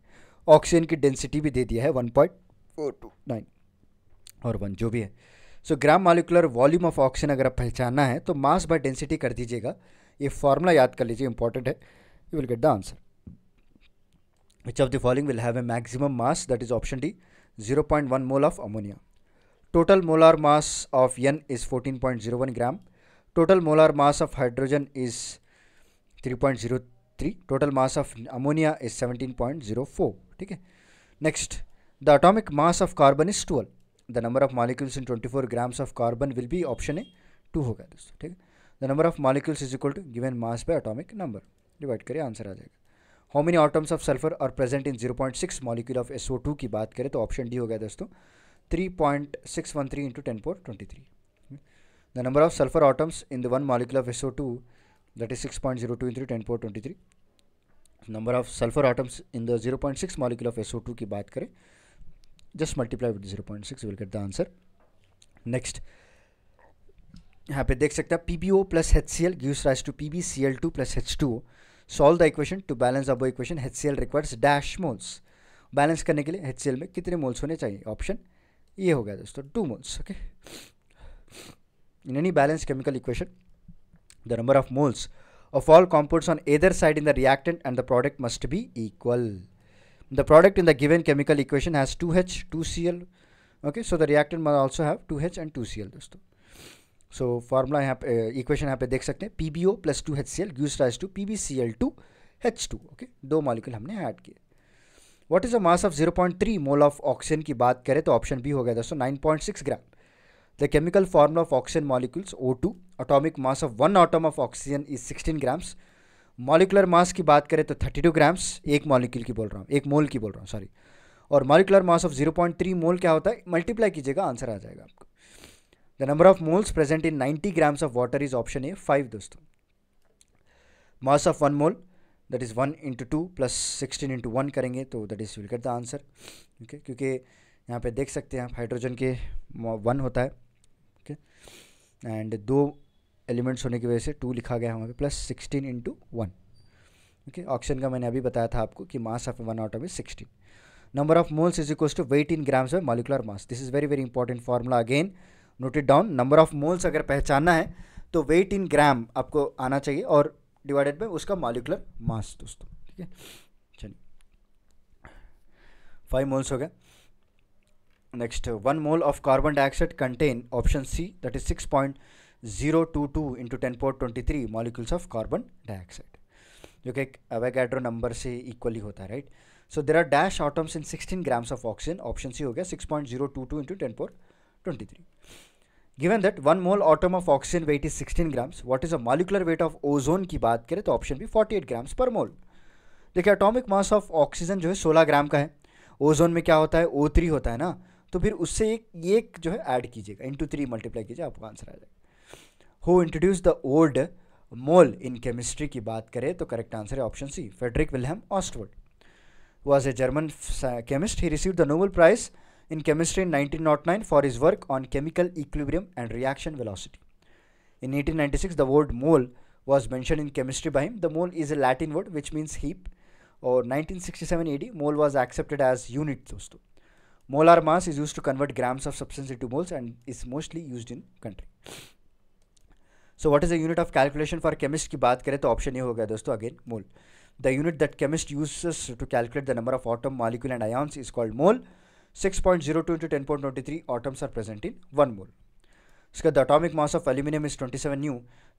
ऑक्सीजन की डेंसिटी भी दे दिया है one point four two nine और वन जो भी है। So gram molecular volume of oxygen अगर आप पहचानना है तो मास बाय डेंसिटी कर दीजिएगा, ये फॉर्मूला याद कर लीजिए, इंपॉर्टेंट है, you will get the answer. Which of the following will have a maximum mass, that is option D zero point one mole of ammonia। Total molar mass of N is fourteen point zero one gram, total molar mass of hydrogen is three point zero three, total mass of ammonia is seventeen point zero four, ठीक है। Next, the atomic mass of carbon is twelve, the number of molecules in twenty-four grams of carbon will be option A two होगा दोस्तों, ठीक है। The number of molecules is equal to given mass by atomic number, divide करें आंसर आ जाएगा। How many atoms of sulfur are present in zero point six molecule of S O two की बात करें तो ऑप्शन डी हो गया दोस्तों three point six one three into ten power twenty-three। The number of sulfur atoms in the one molecule of S O two, that is six point zero two into ten power twenty-three। Number of sulfur atoms in the zero point six molecule of S O two की बात करें, just multiply with zero point six, you will get the answer। Next, यहाँ पे देख सकते हैं P B O plus H C l gives rise to P B C l two plus H two O। Solve the equation to balance above equation, H C L requires dash moles. Balance करने के लिए एच सी एल में कितने मोल्स होने चाहिए, ऑप्शन ये हो गया दोस्तों two moles, okay. In any balance chemical equation the number of moles of all compounds on either side in the reactant and the product must be equal. The product in the given chemical equation has two H two C L, okay, so the reactant must also have two H and two C L दोस्तों। सो फार्मूला यहाँ पे, इक्वेशन यहाँ पे देख सकते हैं, P B O plus two H C L gives rise to P B C L two H two, okay, दो मॉलिक्यूल हमने ऐड किए। What is the mass of zero point three mole of oxygen की बात करें तो ऑप्शन बी हो गया दोस्तों nine point six gram. The chemical formula of oxygen molecules O two, atomic mass of one atom of oxygen is sixteen grams. Molecular mass की बात करें तो थर्टी टू ग्राम्स, एक मॉलिक्यूल की बोल रहा हूँ, एक मोल की बोल रहा हूँ सॉरी। और molecular mass of zero point three mole क्या होता है, मल्टीप्लाई कीजिएगा आंसर आ जाएगा आपको। The number of moles present in ninety grams of water is option A five दोस्तों. Mass of one mole that is one into two plus sixteen into one करेंगे तो that is will get the answer. Okay क्योंकि यहाँ पे देख सकते हैं आप हाइड्रोजन के वन होता है ओके एंड दो एलिमेंट्स होने की वजह से टू लिखा गया है वहाँ पे plus sixteen into one. Okay oxygen का मैंने अभी बताया था आपको कि mass of one out of is sixteen. Number of moles is equal to weight in grams by molecular mass. This is very very important formula. Again note it down. Number of moles अगर पहचानना है तो वेट इन ग्राम आपको आना चाहिए और डिवाइडेड बाय उसका मॉलिकुलर मास दोस्तों. ठीक है चलिए फाइव मोल्स हो गया. Next one mole of carbon dioxide contain option C that is six point zero two two into ten point twenty three molecules of carbon dioxide जो कि एक अवोगाड्रो नंबर से इक्वली होता है right. So there are dash atoms in sixteen grams of oxygen. Option C हो गया six point zero two two into ten point twenty three. Given that one mole atom of oxygen weight is sixteen grams what is a molecular weight of ozone की बात करें तो option B forty eight grams per mole. देखिए एटॉमिक मास ऑफ ऑक्सीजन जो है सोलह ग्राम का है. ओजोन में क्या होता है ओ थ्री होता है ना तो फिर उससे एक ये जो है ऐड कीजिएगा इंटू थ्री मल्टीप्लाई कीजिए आपका आंसर आ जाएगा. Who introduce the old mole in chemistry की बात करें तो करेक्ट आंसर है option C Friedrich Wilhelm Ostwald was a German chemist. He receive the Nobel prize in chemistry in nineteen oh nine for his work on chemical equilibrium and reaction velocity. In eighteen ninety-six the word mole was mentioned in chemistry by him. The mole is a Latin word which means heap. Or nineteen sixty-seven A D mole was accepted as unit dosto. Molar mass is used to convert grams of substance into moles and is mostly used in country. So what is the unit of calculation for chemist ki baat kare to option A ho gaya dosto again mole. The unit that chemist uses to calculate the number of atom, molecule and ions is called mole. six point zero two into ten point two three atoms are present in one mole. So the atomic mass of aluminium is twenty-seven nu.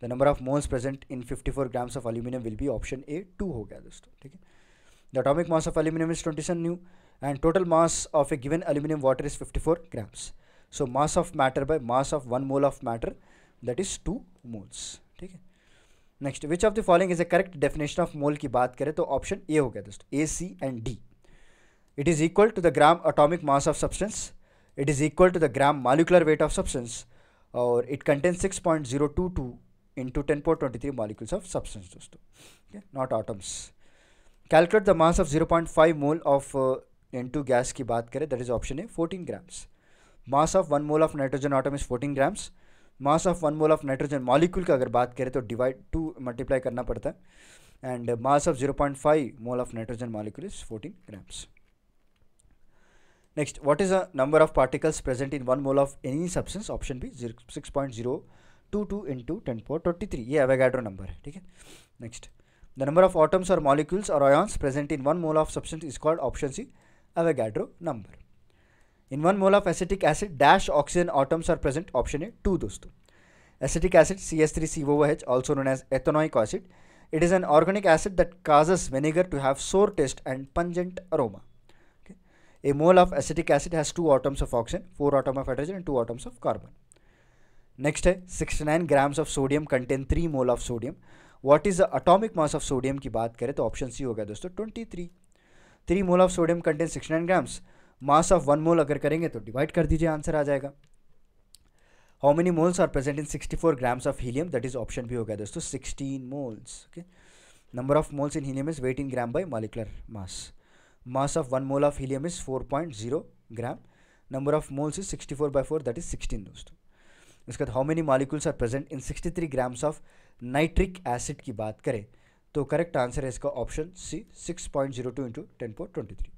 The number of moles present in fifty-four grams of aluminium will be option A two हो गया दोस्तों. ठीक है the atomic mass of aluminium is twenty-seven nu and total mass of a given aluminium water is fifty-four grams. So mass of matter by mass of one mole of matter that is two moles. ठीक है next which of the following is a correct definition of mole की बात करें तो option A हो गया दोस्तों. A, C and D. It is equal to the gram atomic mass of substance. It is equal to the gram molecular weight of substance. और it contains six point zero two two into ten to the power twenty-three molecules of substance दोस्तों. Okay, not atoms. Calculate the mass of zero point five mole of uh, N two gas की बात करें that is option A fourteen grams. Mass of one mole of nitrogen atom is fourteen grams. Mass of one mole of nitrogen molecule का अगर बात करें तो divide two multiply करना पड़ता है and uh, mass of zero point five mole of nitrogen molecule is fourteen grams. Next, what is the number of particles present in one mole of any substance? Option B, six point zero two two into ten to the power twenty-three. ये Avogadro number है, ठीक है? Next, the number of atoms or molecules or ions present in one mole of substance is called option C, Avogadro number. In one mole of acetic acid, dash oxygen atoms are present. Option A, two दोस्तों. Acetic acid C S three C O O H, also known as ethanoic acid. It is an organic acid that causes vinegar to have sour taste and pungent aroma. A mole of acetic acid has two atoms of oxygen, four atoms of hydrogen and two atoms of carbon. Next है sixty-nine grams of sodium contain three mole of sodium. What is the atomic mass of sodium की बात करें तो option C हो गया दोस्तों twenty-three. three mole of sodium contain sixty-nine grams. Mass of one mole अगर करेंगे तो divide कर दीजिए आंसर आ जाएगा. How many moles are present in sixty-four grams of helium? That is option B हो गया दोस्तों sixteen moles. Okay. Number of moles in helium is weight in gram by molecular mass. Mass of one mole of helium is four point zero gram. Number of moles is sixty-four by four that is sixteen दोस्तों. इसके बाद how many molecules are present in sixty-three grams of nitric acid की बात करें तो correct answer है इसका option C six point zero two into ten to the power twenty-three.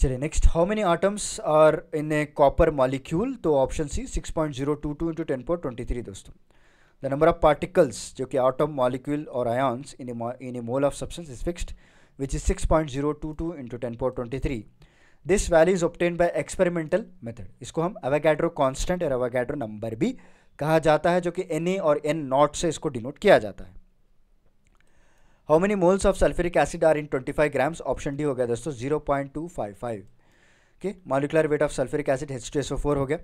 चलिए next how many atoms are in a copper molecule तो option C six point zero two two into ten to the power twenty-three दोस्तों. The number of particles जो कि atom, molecule और ions in a in a mole of substance is fixed which is six point zero two two into ten to the power twenty-three. This value is obtained by experimental method. इसको हम Avogadro constant और Avogadro number भी कहा जाता है जो कि Na और N zero से इसको denote किया जाता है. How many moles of sulfuric acid are in twenty-five grams? Option D हो गया दोस्तों zero point two five five. Okay, molecular weight of sulfuric acid H two S O four हो गया.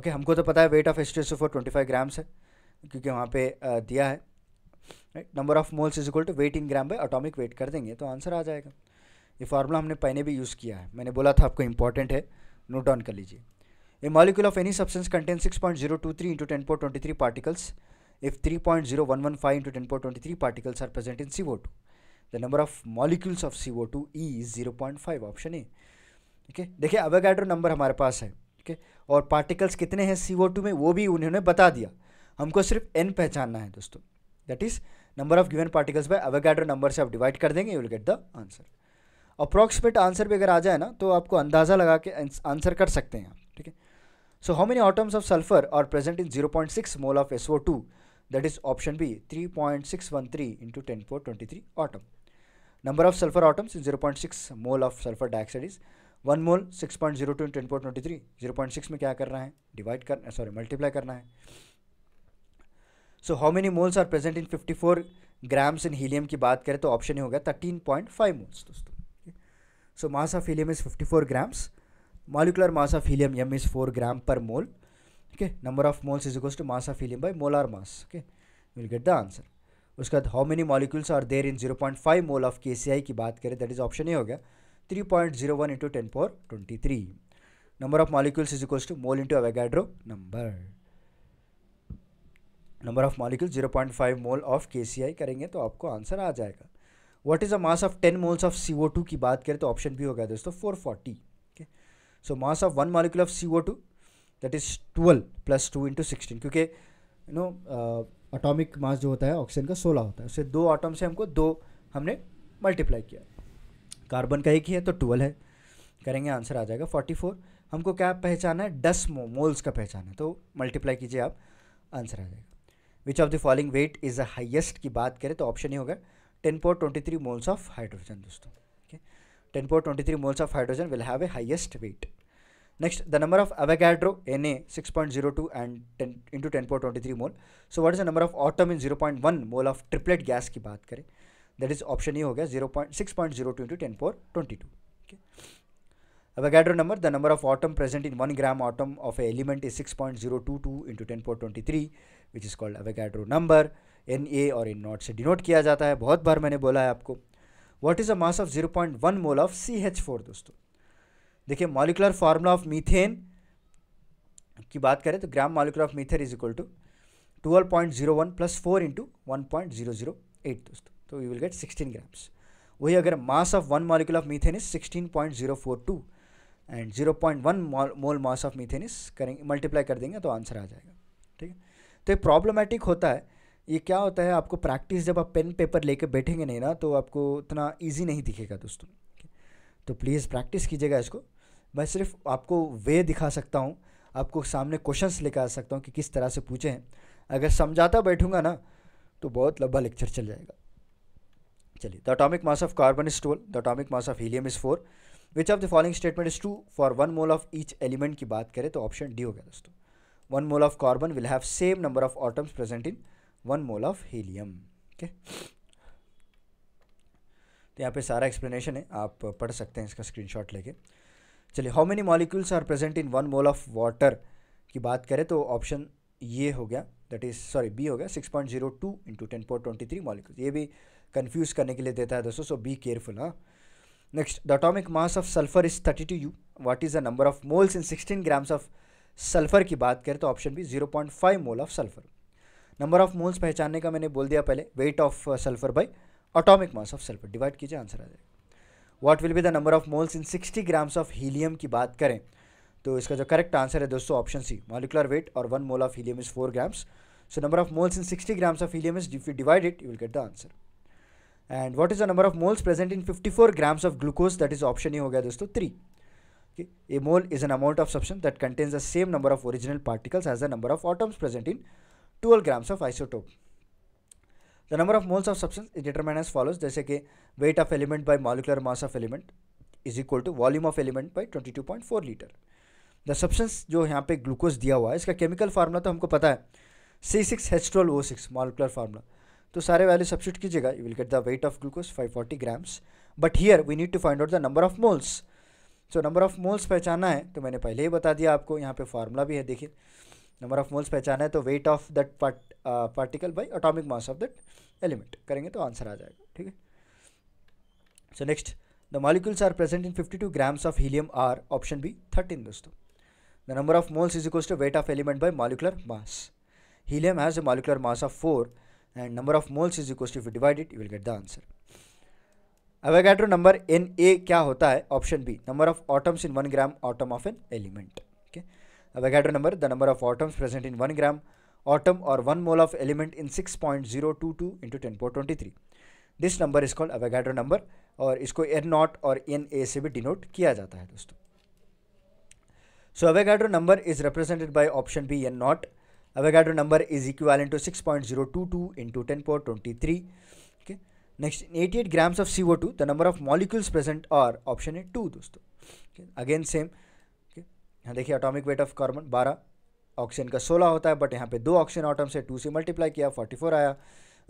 Okay, हमको तो पता है weight of H two S O four twenty-five grams है क्योंकि वहाँ पे दिया है. Number of moles is equal to weight in gram by atomic weight कर देंगे तो आंसर आ जाएगा. ये फार्मूला हमने पहले भी यूज़ किया है. मैंने बोला था आपको इंपॉर्टेंट है, नोट डाउन कर लीजिए. A molecule of any substance contains six point zero two three into ten power twenty-three particles if three point zero one one five into ten power twenty-three particles are present in C O two. The number of molecules of C O two is zero point five, option A. Okay, देखिए Avogadro number हमारे पास है, okay? और particles कितने हैं C O टू में वो भी उन्होंने बता दिया, हमको सिर्फ n पहचानना है दोस्तों. That is number of given particles by Avogadro number से आप divide कर देंगे, you will get the answer. Approximate answer भी अगर आ जाए ना तो आपको अंदाज़ा लगा के आंसर कर सकते हैं आप, ठीक है. So how many atoms of sulphur are present in zero point six mole of S O two? That is option B three point six one three into ten power twenty-three atom. Number of sulphur atoms in zero point six mole of sulphur dioxide is one mole six point zero two into ten power twenty-three. zero point six में क्या करना है, डिवाइड करना, सॉरी मल्टीप्लाई करना है. So how many moles are present in fifty-four grams in helium की बात करें तो ऑप्शन ही होगा thirteen point five मोल्स दोस्तों. So mass of helium is fifty-four grams. Molecular mass of helium m is four gram per mole. Okay, number of moles is equals to mass of helium by molar mass. Okay, you will get the answer. उसके बाद how many molecules are there in zero point five mole of K C I की बात करें that is option A होगा three point zero one into ten power twenty-three. Number of molecules is equals to mole into Avogadro number. Number of molecules zero point five mole of K C I करेंगे तो आपको आंसर आ जाएगा. What is a mass of ten moles of C O two की बात करें तो ऑप्शन बी होगा दोस्तों four forty. Okay, so mass of one molecule of C O two that is twelve plus two into sixteen, क्योंकि यू नो एटॉमिक मास जो होता है ऑक्सीजन का सोलह होता है, उससे दो आटम से हमको दो हमने मल्टीप्लाई किया, कार्बन का एक ही है तो ट्वेल्व है, करेंगे आंसर आ जाएगा forty-four. हमको क्या पहचाना है, दस मोल्स का पहचाना है, तो मल्टीप्लाई कीजिए आप, आंसर आ जाएगा. Which of the following weight is the highest की बात करें तो ऑप्शन ही होगा ten power twenty-three moles of hydrogen दोस्तों. Okay, ten power twenty-three moles of hydrogen will have a highest weight. Next, the number of Avogadro N A six point zero two and ten into ten point twenty three mole. So what is the number of atom in zero point one mole of triplet gas की बात करें दैट इज ऑप्शन ये हो गया zero point six point zero two into ten point twenty two. Okay, Avogadro number, the number of atom present in one gram atom of a element is six point zero two two into ten point twenty three which is called Avogadro number. N A और एन नॉट से डिनोट किया जाता है, बहुत बार मैंने बोला है आपको. What is a mass of zero point one mole of C H four दोस्तों. देखिए मॉलिकुलर फार्मूला ऑफ मीथेन की बात करें तो gram molecular of methane is equal to twelve point zero one plus four into one point zero zero eight दोस्तों, तो you will get sixteen grams. वही अगर mass of one molecular of methane is sixteen point zero four two and zero point one mole mass of methane is करेंगे मल्टीप्लाई कर देंगे तो आंसर आ जाएगा, ठीक है. तो ये प्रॉब्लमेटिक होता है, ये क्या होता है आपको प्रैक्टिस जब आप पेन पेपर लेके बैठेंगे नहीं ना तो आपको उतना इजी नहीं दिखेगा दोस्तों. तो प्लीज़ प्रैक्टिस कीजिएगा इसको. मैं सिर्फ आपको वे दिखा सकता हूँ, आपको सामने क्वेश्चंस लेकर आ सकता हूँ कि किस तरह से पूछे हैं. अगर समझाता बैठूंगा ना तो बहुत लंबा लेक्चर चल जाएगा. चलिए, the atomic mass of carbon is twelve, the atomic mass of helium is four. Which of the following statement is true for one mole of each element की बात करें तो ऑप्शन डी हो गया दोस्तों. One mole of carbon will have same number of atoms present in one mole of helium. Okay, तो यहाँ पे सारा एक्सप्लेनेशन है, आप पढ़ सकते हैं इसका स्क्रीनशॉट लेके. चलिए, how many molecules are present in one mole of water की बात करें तो ऑप्शन ये हो गया दैट इज सॉरी बी हो गया six point zero two into ten point twenty three molecules. ये भी कन्फ्यूज करने के लिए देता है दोस्तों, सो बी केयरफुल. हाँ, next, the atomic mass of sulphur is thirty two u. What is the number of moles in sixteen grams of sulphur की बात करें तो option B zero point five mole of sulphur. Number of moles पहचानने का मैंने बोल दिया पहले, weight of sulphur by atomic mass of sulphur, divide कीजिए आंसर आ जाएगा. What will be the number of moles in sixty grams of helium की बात करें तो इसका जो करेक्ट आंसर है दोस्तों ऑप्शन सी, मॉलिकुलर वेट और one mole of helium is four grams. So number of moles in sixty grams of helium is, if you divide it you will get the answer. And what is the number of moles present in fifty four grams of glucose, that is option ही हो गया दोस्तों three. A mole is an amount of substance that contains the same number of original particles as the number of atoms present in twelve grams of isotope. The number of moles of substance is determined as follows, जैसे कि weight of element by molecular mass of element is equal to volume of element by twenty two point four litre. The substance जो यहाँ पे ग्लूकोज दिया हुआ है इसका केमिकल फार्मूला तो हमको पता है C six H twelve O six molecular formula, तो सारे वैल्यू सब्स्टिट्यूट कीजिएगा, you will get the weight of glucose five forty grams. But here we need to find out the number of moles. So number of moles पहचाना है तो मैंने पहले ही बता दिया आपको, यहाँ पे फार्मूला भी है देखिए. नंबर ऑफ मोल्स पहचाना है तो weight of that particle by atomic mass of that element करेंगे तो आंसर आ जाएगा, ठीक है. So next, the molecules are present in fifty two grams of helium are option B thirteen दोस्तों. The number of moles is equals to weight of element by molecular mass. Helium has a molecular mass of four and number of moles is equals to, if you divide it, you will get the answer. Avogadro number Na क्या होता है? Option B. Number of atoms in one gram atom of an element. Okay. Avogadro number, the number of atoms present in one gram atom or one mole of element in six point zero two two into ten power twenty-three. This number is called Avogadro number और इसको एन नॉट और एन ए से भी डिनोट किया जाता है दोस्तों. So Avogadro number is represented by option B N naught. Avogadro number is equal to six point zero two two into ten point twenty three. Okay, next eighty eight grams of C O two the number of molecules present are option A two दोस्तों. Again same. यहाँ देखिए अटोमिक वेट ऑफ कार्बन बारह, ऑक्सीजन का सोलह होता है, बट यहाँ पे दो ऑक्सीजन आटम से टू से मल्टीप्लाई किया, फोर्टी फोर आया.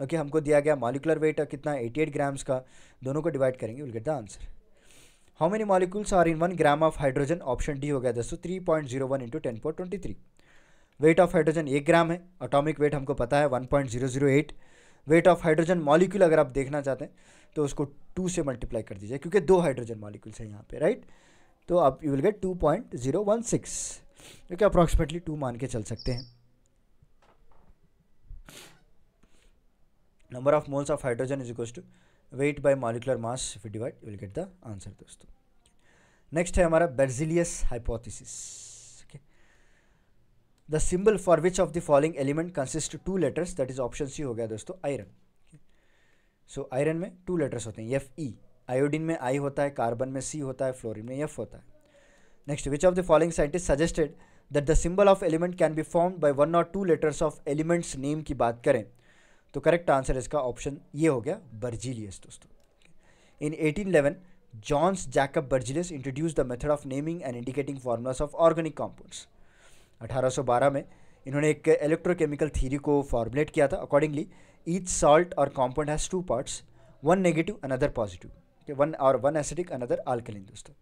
ओके okay, हमको दिया गया मॉलिकुलर वेट कितना, अट्ठासी ग्राम्स का, दोनों को डिवाइड करेंगे, will get the answer. How many molecules are in one gram of hydrogen? Option D हो गया दोस्तों, three point zero one into ten point twenty three. Weight of hydrogen एक ग्राम है, अटोमिक वेट हमको पता है one point zero zero eight. Weight of hydrogen molecule अगर आप देखना चाहते हैं तो उसको टू से मल्टीप्लाई कर दीजिए, क्योंकि दो हाइड्रोजन मॉलिक्यूल्स हैं यहाँ पे, राइट. तो आप you will get two point zero one six. क्योंकि अप्रॉक्सीमेटली टू मान के चल सकते हैं. Number of moles of hydrogen is equals to weight by molecular mass, if you divide you will get the answer दोस्तों. नेक्स्ट है हमारा Berzelius hypothesis. Okay, the symbol for which of the following element consist two letters, that is option C हो गया दोस्तों, आयरन. सो आयरन में टू लेटर्स होते हैं, एफ ई. आयोडीन में आई होता है, कार्बन में सी होता है, फ्लोरीन में एफ होता है. Next, which of the following scientist suggested that the symbol of element can be formed by one or two letters of elements name की बात करें तो करेक्ट आंसर इसका ऑप्शन ये हो गया, बर्जीलियस दोस्तों. In eighteen eleven Jöns Jacob Berzelius introduce the method of naming and indicating formulas of organic compounds. अठारह सौ बारह में इन्होंने एक इलेक्ट्रोकेमिकल थ्योरी को फॉर्मुलेट किया था. अकॉर्डिंगली ईच सॉल्ट और compound has two parts, one negative another positive, one or one acidic another alkaline दोस्तों.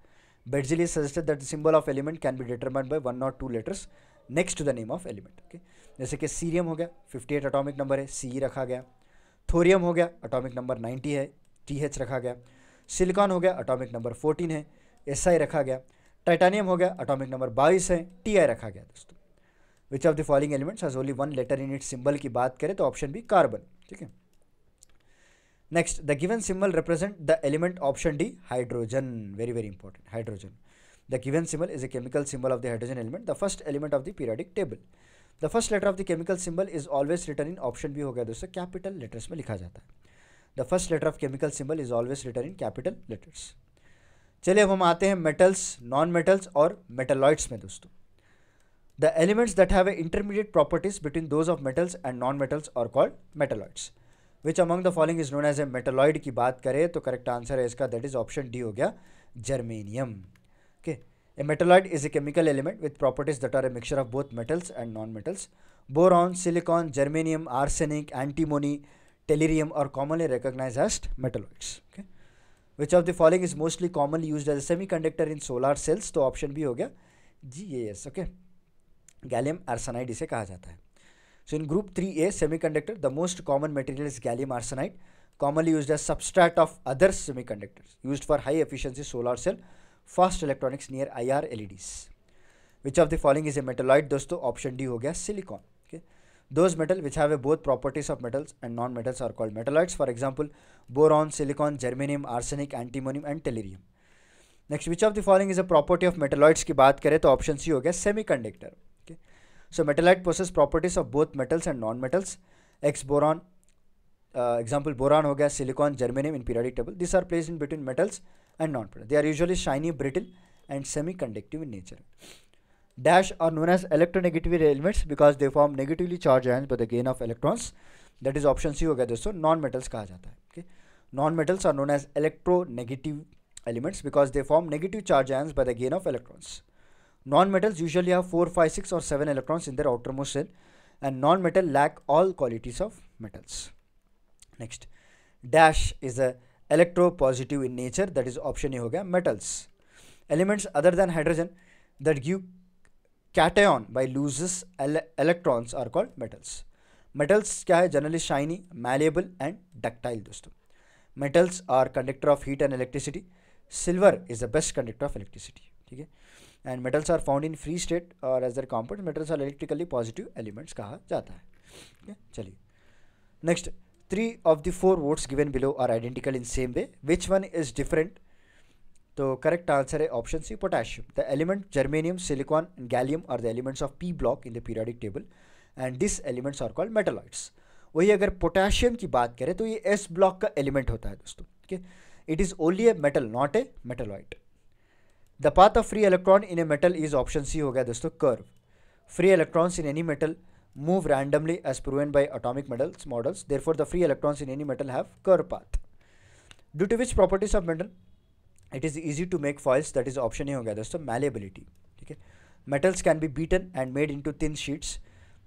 Berzelius suggested that the symbol of element can be determined by one not two letters next to the name of element. Okay, जैसे कि सीरियम हो गया, अट्ठावन एटॉमिक नंबर है, सी रखा गया. थोरियम हो गया, एटॉमिक नंबर नब्बे है, टी एच रखा गया. सिलिकॉन हो गया, एटॉमिक नंबर चौदह है, एस आई रखा गया. टाइटेनियम हो गया, एटॉमिक नंबर बाईस है, टी आई रखा गया दोस्तों. Which of the following elements has only one letter in its symbol की बात करें तो ऑप्शन बी कार्बन. ठीक है, next the given symbol represent the element, option D hydrogen. Very very important, hydrogen. The given symbol is a chemical symbol of the hydrogen element, the first element of the periodic table. The first letter of the chemical symbol is always written in, option B हो गया दोस्तों, capital letters में लिखा जाता है. The first letter of chemical symbol is always written in capital letters. चलिए अब हम आते हैं metals, non-metals और metalloids में दोस्तों. The elements that have a intermediate properties between those of metals and non-metals are called metalloids. Which among the following is known as a metalloid की बात करें तो correct answer है इसका, that is option D हो गया, germanium. Okay, a metalloid is a chemical element with properties that are a mixture of both metals and non-metals. Boron, silicon, germanium, arsenic, antimony, tellurium are commonly recognized as metalloids. Okay, which of the following is mostly commonly used as a semiconductor in solar cells? तो option B हो गया G A S. Okay, gallium arsenide इसे कहा जाता है. So in group three A semiconductor, the most common material is gallium arsenide, commonly used as substrate of other semiconductors, used for high efficiency solar cell. Fast electronics near I R L E Ds. Which of the following is a metalloid दोस्तों? Option D हो गया silicon. Okay, those metal which have both properties of metals and non-metals are called metalloids. For example, boron, silicon, germanium, arsenic, antimony and tellurium. Next, which of the following is a property of metalloids की बात करें तो ऑप्शन सी हो गया semiconductor. Okay, so metalloid possess properties of both metals and non-metals. Ex boron, uh, example boron हो गया, silicon, germanium in periodic table. These are placed in between metals and non-metal. They are usually shiny, brittle, and semi-conductive in nature. Dash are known as electronegative elements because they form negatively charged ions by the gain of electrons. That is option C हो गया दोस्तों. Non-metals कहा जाता है. Okay, non-metals are known as electronegative elements because they form negative charged ions by the gain of electrons. Non-metals usually have four, five, six, or seven electrons in their outermost shell, and non-metal lack all qualities of metals. Next, dash is a electropositive in nature, that is option A हो गया metals. Elements other than hydrogen that give cation by loses ele electrons are called metals. Metals क्या है? Generally shiny, malleable and ductile दोस्तों. Metals are conductor of heat and electricity. Silver is the best conductor of electricity. ठीक है, and metals are found in free state और as their component metals are electrically positive elements कहा जाता है। ठीक है, चलिए next, three of the four words given below are identical in same way, which one is different? तो करेक्ट आंसर है option C potassium. The element germanium, silicon, gallium are the elements of P block in the periodic table and this elements are called metalloids. वही अगर पोटेशियम की बात करें तो ये एस ब्लॉक का एलिमेंट होता है दोस्तों। ठीक है, it is only a metal not a metalloid. The path of free electron in a metal is option C हो गया दोस्तों curve. Free electrons in any metal move randomly as proven by atomic metals models, therefore the free electrons in any metal have curve path. Due to which properties of metal it is easy to make foils? That is option A ho gaya dosto malleability. Okay, metals can be beaten and made into thin sheets.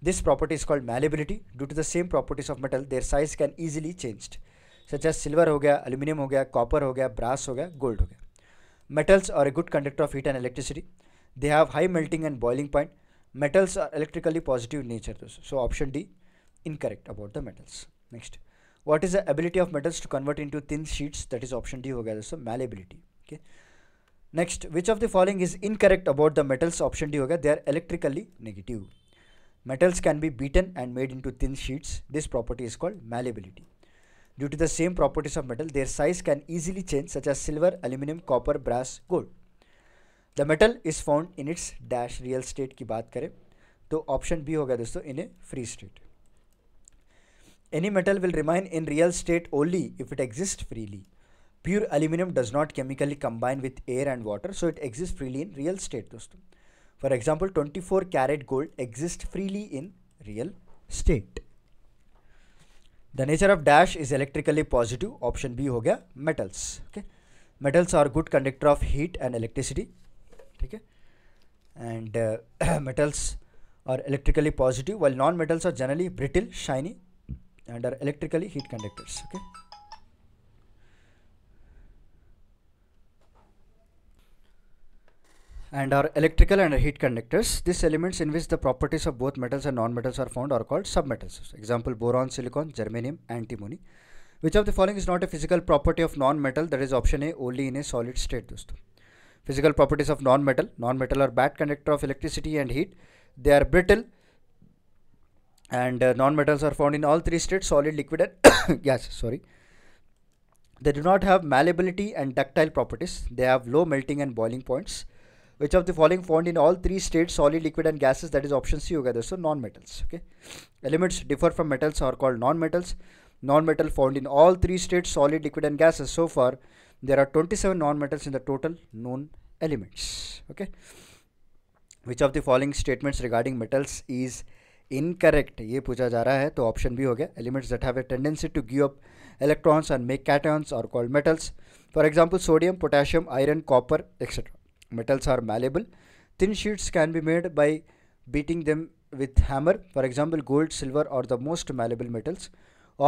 This property is called malleability. Due to the same properties of metal their size can easily changed, such as silver ho gaya, aluminum ho gaya, copper ho gaya, brass ho gaya, gold ho gaya. Metals are a good conductor of heat and electricity. They have high melting and boiling point. Metals are electrically positive nature दोस्तों, so option D incorrect about the metals. Next, what is the ability of metals to convert into thin sheets? That is option D हो गया दोस्तों malleability. Okay, next, which of the following is incorrect about the metals? Option D हो गया, they are electrically negative. Metals can be beaten and made into thin sheets, this property is called malleability. Due to the same properties of metal their size can easily change, such as silver, aluminium, copper, brass, gold. The metal is found in its dash real state की बात करें तो ऑप्शन बी हो गया दोस्तों in a free state. Any metal will remain in real state only if it exist freely. Pure aluminium does not chemically combine with air and water, so it exist freely in real state दोस्तों। For example twenty four carat gold exist freely in real state. The nature of dash is electrically positive, option B हो गया metals. Okay, metals are good conductor of heat and electricity. ठीक है, and metals are electrically positive while non metals are generally brittle, shiny and are electrically heat conductors. Okay, and are electrical and heat conductors. This elements in which the properties of both metals and non metals are found are called sub metals. Example boron, silicon, germanium, antimony. Which of the following is not a physical property of non metal? That is option A only in a solid state दोस्तों। Physical properties of non-metal. Non-metal are bad conductor of electricity and heat. They are brittle, and uh, non-metals are found in all three states: solid, liquid, and gas. Sorry. They do not have malleability and ductile properties. They have low melting and boiling points. Which of the following found in all three states: solid, liquid, and gases? That is option C. Okay, so non-metals. Okay. Elements differ from metals are called non-metals. Non-metal found in all three states: solid, liquid, and gases. So far, there are twenty-seven non-metals in the total known elements. Okay, which of the following statements regarding metals is incorrect? ये पूछा जा रहा है तो ऑप्शन बी हो गया, elements that have a tendency to give up electrons and make cations are called metals. For example, sodium, potassium, iron, copper, et cetera. Metals are malleable. Thin sheets can be made by beating them with hammer. For example, gold, silver are the most malleable metals.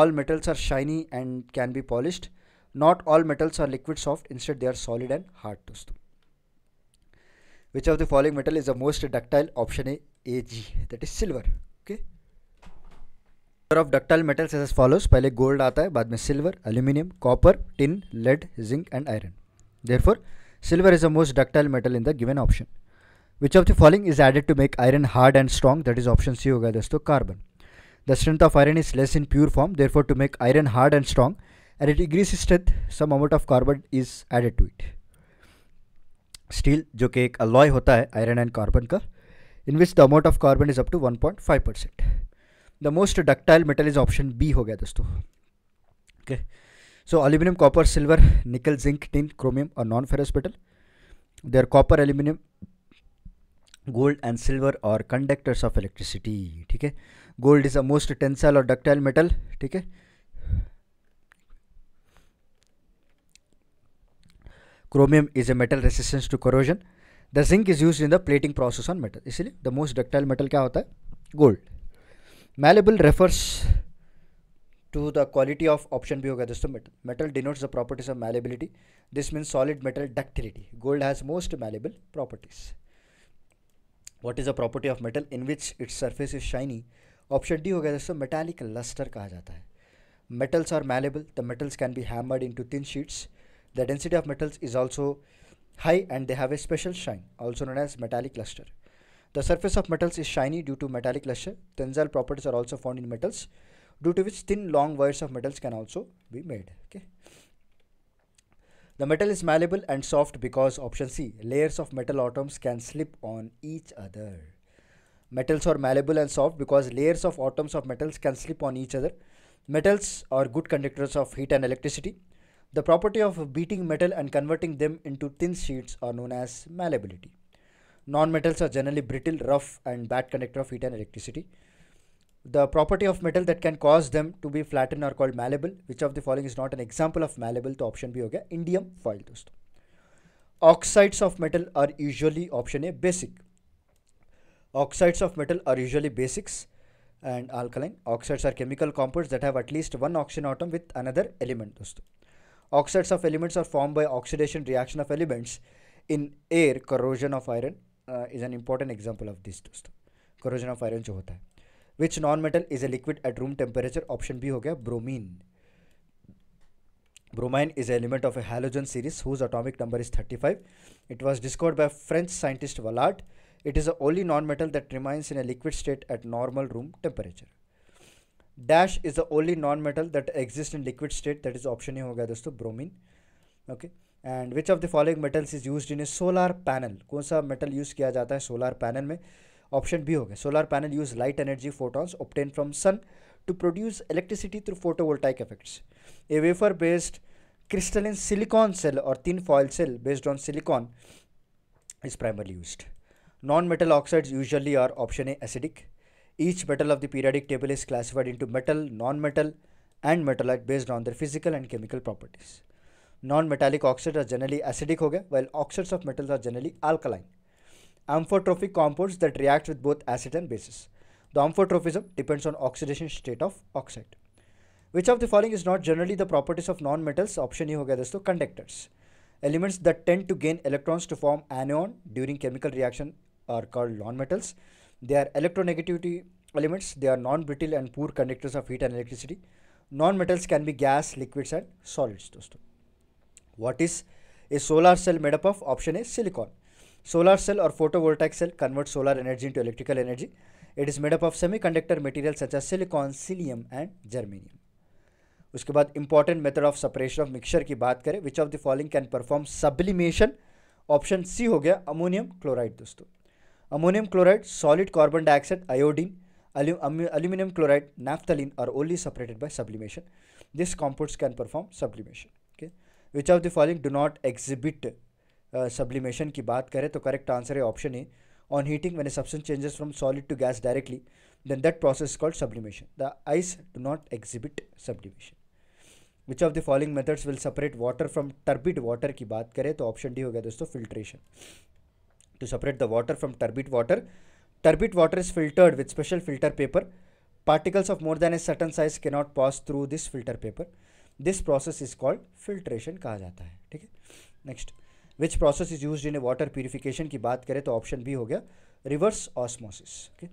All metals are shiny and can be polished. Not all metals are liquid soft, instead they are solid and hard दोस्तों. Which of the following metal is the most ductile? Option A, A G, that is silver. Okay, number of ductile metals is as follows. पहले gold आता है, बाद में silver, aluminium, copper, tin, lead, zinc and iron. Therefore silver is the most ductile metal in the given option. Which of the following is added to make iron hard and strong? That is option C होगा दोस्तों carbon. The strength of iron is less in pure form, therefore to make iron hard and strong and it increases strength, some amount of carbon is added to it. Steel जो कि एक अलॉय होता है आयरन एंड कार्बन का, in which the amount of carbon is up to one point five percent. The most ductile metal is option B हो गया दोस्तों. Okay, so aluminium, copper, silver, nickel, zinc, tin, chromium are non-ferrous metal. Their copper, aluminium, gold and silver are conductors of electricity. ठीक है, gold is the most tensile or ductile metal. ठीक है, chromium is a metal resistance to corrosion. The zinc is used in the plating process on metal. इसलिए the most ductile metal क्या होता है? Gold. Malleable refers to the quality of option B होगा दोस्तों metal. Metal denotes the properties of malleability. This means solid metal ductility. Gold has most malleable properties. What is the property of metal in which its surface is shiny? Option D होगा दोस्तों metallic luster कहा जाता है. Metals are malleable. The metals can be hammered into thin sheets. The density of metals is also high and they have a special shine, also known as metallic luster. The surface of metals is shiny due to metallic luster. Tensile properties are also found in metals, due to which thin long wires of metals can also be made. Okay. The metal is malleable and soft because, option C, layers of metal atoms can slip on each other. Metals are malleable and soft because layers of atoms of metals can slip on each other. Metals are good conductors of heat and electricity. The property of beating metal and converting them into thin sheets are known as malleability. Non-metals are generally brittle, rough and bad conductor of heat and electricity. The property of metal that can cause them to be flattened are called malleable. Which of the following is not an example of malleable? तो option B हो गया इंडियम फॉइल दोस्तों. Oxides of metal are usually option A basic. Oxides of metal are usually basics and alkaline. Oxides are chemical compounds that have at least one oxygen atom with another element दोस्तों. Oxides of elements are formed by oxidation reaction of elements in air. Corrosion of iron uh, is an important example of this दोस्तों. Corrosion of iron जो होता है. Which non-metal is a liquid at room temperature? Option B हो गया bromine. Bromine is an element of a halogen series whose atomic number is thirty-five. It was discovered by French scientist Vallard. It is the only non-metal that remains in a liquid state at normal room temperature. Dash is the only non-metal that exists in liquid state. That is option A हो गया दोस्तों bromine. Okay. And which of the following metals is used in a solar panel? कौन सा metal use किया जाता है solar panel में? ऑप्शन बी हो गया. Solar panel use light energy photons obtain from sun to produce electricity through photovoltaic effects. A wafer based crystalline silicon cell or thin foil cell based on silicon is primarily used. Non metal oxides usually are option A acidic. Each metal of the periodic table is classified into metal, non metal and metalloid based on their physical and chemical properties. Non metallic oxide are generally acidic हो गया, while oxides of metals are generally alkaline. Amphotrophic compounds that react with both acid and bases. The amphotrophism depends on oxidation state of oxide. Which of the following is not generally the properties of non-metals? Option E हो गया दोस्तों conductors. Elements that tend to gain electrons to form anion during chemical reaction are called non-metals. They are electronegativity elements. They are non-brittle and poor conductors of heat and electricity. Non-metals can be gas, liquids and solids दोस्तों. What is a solar cell made up of? Option A silicon. Solar cell or photovoltaic cell converts solar energy into electrical energy. It is made up of semiconductor materials such as silicon, cilium and germanium. उसके बाद important method of separation of mixture की बात करें. Which of the following can perform sublimation? Option C हो गया ammonium chloride दोस्तों. Ammonium chloride, solid carbon dioxide, iodine, aluminum chloride, naphthalene are only separated by sublimation. These compounds can perform sublimation. Okay. Which of the following do not exhibit sublimation uh, की बात करें तो करेक्ट आंसर है option A. On heating when a substance changes from solid to gas directly then that process is called sublimation. The ice do not exhibit sublimation. Which of the following methods will separate water from turbid water की बात करें तो ऑप्शन डी हो गया दोस्तों filtration. To separate the water from turbid water, turbid water is filtered with special filter paper. Particles of more than a certain size can not pass through this filter paper. This process is called filtration कहा जाता है. ठीक है. Next, which process is use in a water purification की बात करें तो ऑप्शन बी हो गया reverse osmosis. Okay.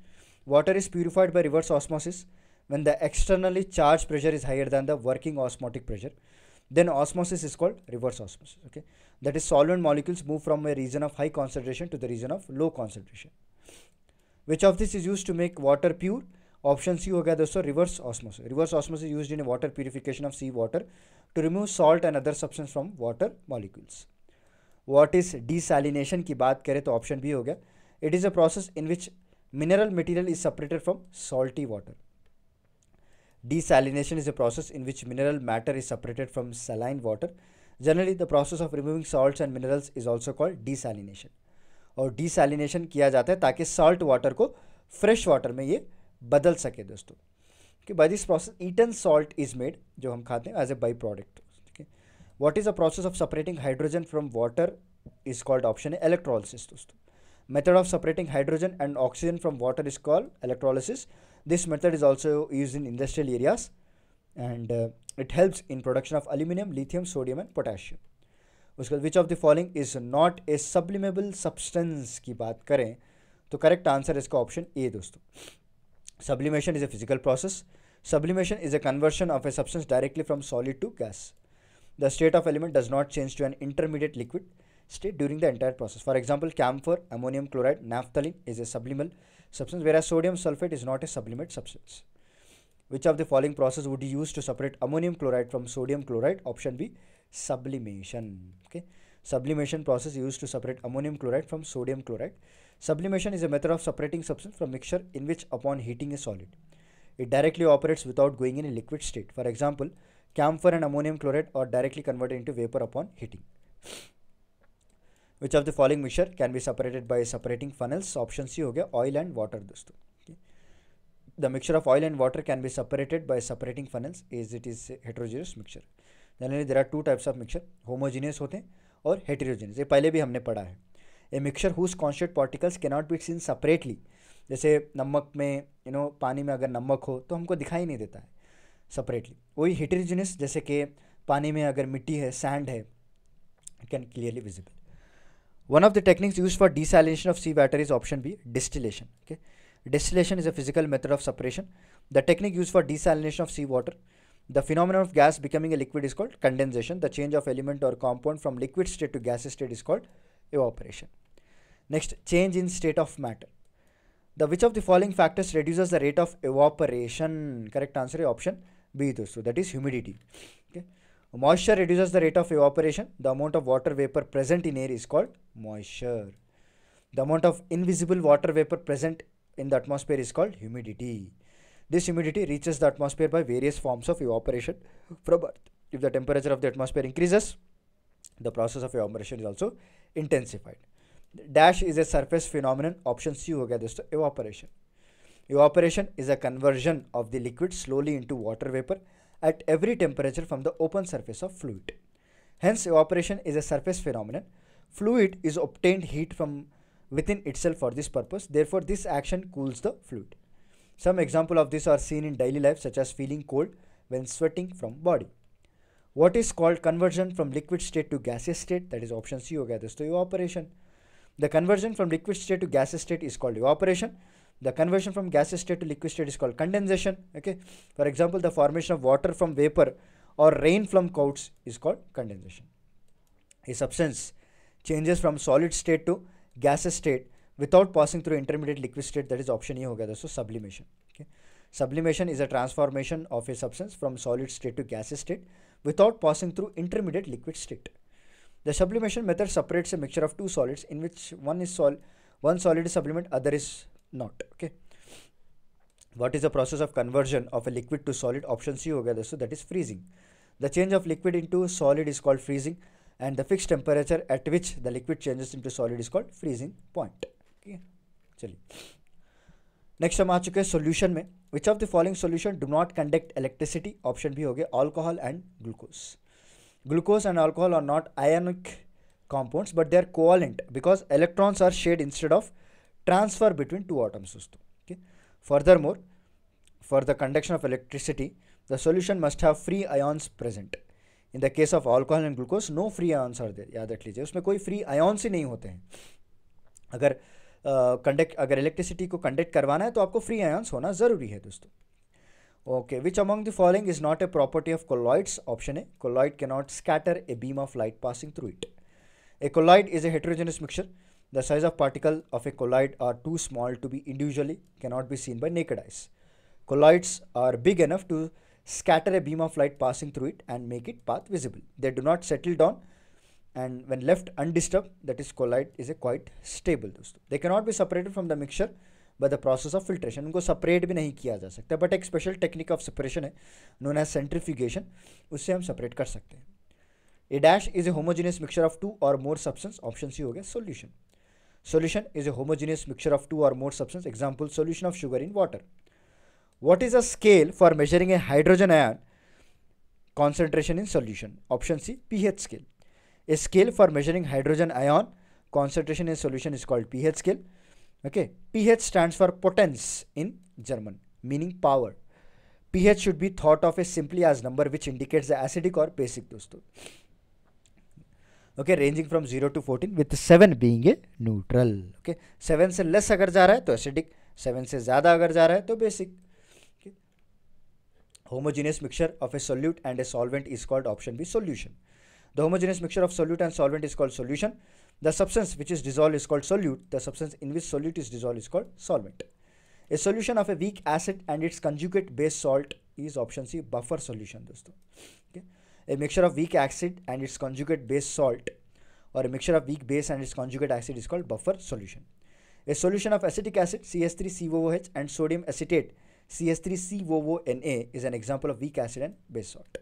Water is purified by reverse osmosis when the externally charge pressure is higher than the working osmotic pressure. Then osmosis is called reverse osmosis. Okay. That is solvent molecules move from a region of high concentration to the region of low concentration. Which of this is use to make water pure? Option C हो गया दोस्तों reverse osmosis. Reverse osmosis use in a water purification of sea water to remove salt and other substance from water molecules. What is desalination की बात करें तो ऑप्शन बी हो गया it is a process in which mineral material is separated from salty water. Desalination is a process in which mineral matter is separated from saline water. Generally the process of removing salts and minerals is also called desalination. और डिसैलिनेशन किया जाता है ताकि सॉल्ट वाटर को फ्रेश वाटर में ये बदल सके दोस्तों. कि by this process eaten salt is made जो हम खाते हैं as a by product. What is the process of separating hydrogen from water is called option A electrolysis दोस्तों. Method of separating hydrogen and oxygen from water is called electrolysis. This method is also used in industrial areas and uh, it helps in production of aluminium, lithium, sodium and potassium. उसके बाद which of the following is not a sublimable substance की बात करें तो correct answer इसका option A दोस्तों. Sublimation is a physical process. Sublimation is a conversion of a substance directly from solid to gas. The state of element does not change to an intermediate liquid. state during the entire process. For example, camphor, ammonium chloride, naphthalene is a sublimal substance, whereas sodium sulfate is not a sublimate substance. Which of the following process would be used to separate ammonium chloride from sodium chloride? Option B, sublimation. Okay, sublimation process used to separate ammonium chloride from sodium chloride. Sublimation is a method of separating substance from mixture in which upon heating a solid, it directly operates without going in a liquid state. For example, camphor and ammonium chloride are directly converted into vapor upon heating. Which of the following mixture can be separated by separating funnels? Option C हो गया oil and water दोस्तों. Okay. The mixture of oil and water can be separated by separating funnels as it is a heterogeneous mixture. Generally there are two types of mixture, homogeneous होते हैं और heterogeneous. ये पहले भी हमने पढ़ा है. A mixture whose constituent particles cannot be seen separately. जैसे नमक में यू you नो know, पानी में अगर नमक हो तो हमको दिखाई नहीं देता है सेपरेटली. वही हेटेरोजेनियस जैसे कि पानी में अगर मिट्टी है, सैंड है, it can clearly visible. One of the techniques use for desalination of sea water is option B, distillation. Okay, distillation is a physical method of separation. The technique use for desalination of sea water. The phenomena of gas becoming a liquid is called condensation. The change of element और compound from liquid state to gas state is called evaporation. Next, change in state of matter. The which of the following factors reduces the rate of evaporation? Correct answer is option B दोस्तों, that is humidity. Okay. Moisture reduces the rate of evaporation. The amount of water vapor present in air is called moisture. The amount of invisible water vapor present in the atmosphere is called humidity. This humidity reaches the atmosphere by various forms of evaporation from Earth. If the temperature of the atmosphere increases, the process of evaporation is also intensified. Dash is a surface phenomenon. Option C हो गया दोस्तों, evaporation. Evaporation is a conversion of the liquid slowly into water vapor at every temperature from the open surface of fluid. Hence, evaporation is a surface phenomenon. Fluid is obtained heat from within itself for this purpose. Therefore, this action cools the fluid. Some example of this are seen in daily life, such as feeling cold when sweating from body. What is called conversion from liquid state to gaseous state? That is option C हो गया दोस्तों, evaporation. The conversion from liquid state to gaseous state is called evaporation. The conversion from gaseous state to liquid state is called condensation. Okay. For example, the formation of water from vapor or rain from clouds is called condensation. A substance changes from solid state to gaseous state without passing through intermediate liquid state. That is option E हो गया दोस्तों, sublimation. Okay. Sublimation is a transformation of a substance from solid state to gaseous state without passing through intermediate liquid state. The sublimation method separates a mixture of two solids in which one is sol one solid is sublimate, other is not. Okay. What is the process of conversion of a liquid to solid? Option C हो गया दोस्तों, that is freezing. The change of liquid into solid is called freezing, and the fixed temperature at which the liquid changes into solid is called freezing point. Okay. चलिए, नेक्स्ट हम आ चुके हैं सोल्यूशन में. Which of the following solution do not conduct electricity? Option B हो गया alcohol and glucose. Glucose and alcohol are not ionic compounds, but they are covalent because electrons are shared instead of transfer between two atoms. Okay. Furthermore, for the conduction of electricity, the solution must have free ions present. In the case of alcohol and glucose, no free ions are there. याद रख लीजिए, उसमें कोई free ions ही नहीं होते हैं. अगर कंडक्ट uh, अगर इलेक्ट्रिसिटी को कंडक्ट करवाना है तो आपको free ions होना ज़रूरी है दोस्तों. Okay, which among the following is not a property of colloids? Option A, colloid cannot scatter a beam of light passing through it. A colloid is a heterogeneous mixture. The size of particle of a colloid are too small to be individually, cannot be seen by naked eyes. Colloids are big enough to scatter a beam of light passing through it and make its path visible. They do not settle down, and when left undisturbed, that is colloid is a quite stable. They cannot be separated from the mixture by the process of filtration. उनको separate भी नहीं किया जा सकता, but एक special technique of separation है known as centrifugation, उससे हम separate कर सकते हैं. A dash is a homogeneous mixture of two or more substance. Option C हो गया solution. Solution is a homogeneous mixture of two or more substance. Example, solution of sugar in water. What is a scale for measuring a hydrogen ion concentration in solution? Option C, pH scale. A scale for measuring hydrogen ion concentration in solution is called pH scale. Okay, pH stands for potence in German, meaning power. pH should be thought of as simply as number which indicates the acidic or basic दोस्तों. Okay, ranging from zero to fourteen with seven being a neutral. Okay, seven से less अगर जा रहा है तो acidic, seven से ज़्यादा अगर जा रहा है तो basic. Okay. Homogeneous mixture of a solute and a solvent is called option B, solution. The homogeneous mixture of solute and solvent is called solution. The substance which is dissolved is called solute. The substance in which solute is dissolved is called solvent. A solution of a weak acid and its conjugate base salt is option C, buffer solution दोस्तों. Okay? A mixture of weak acid and its conjugate base salt or a mixture of weak base and its conjugate acid is called buffer solution. A solution of acetic acid C H three C O O H and sodium acetate C H three C O O N A is an example of weak acid and base salt.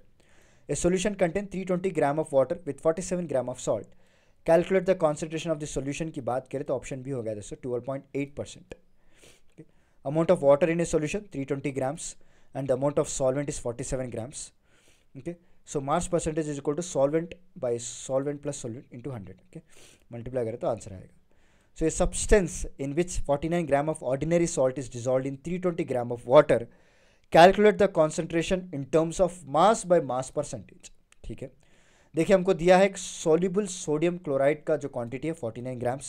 A solution contains three hundred twenty gram of water with forty-seven gram of salt. Calculate the concentration of the solution की बात करें तो ऑप्शन बी हो गया दोस्तों twelve point eight percent. Amount of water in a solution three hundred twenty grams and the amount of solvent is forty-seven grams. Okay, so mass percentage is equal to solvent by solvent plus solute into one hundred. Okay, multiply करें तो आंसर आएगा. So a substance in which forty-nine gram of ordinary salt is dissolved in three hundred twenty gram of water. Calculate the concentration in terms of mass by mass percentage. ठीक है, देखिए हमको दिया है एक soluble sodium chloride का जो quantity है forty-nine grams.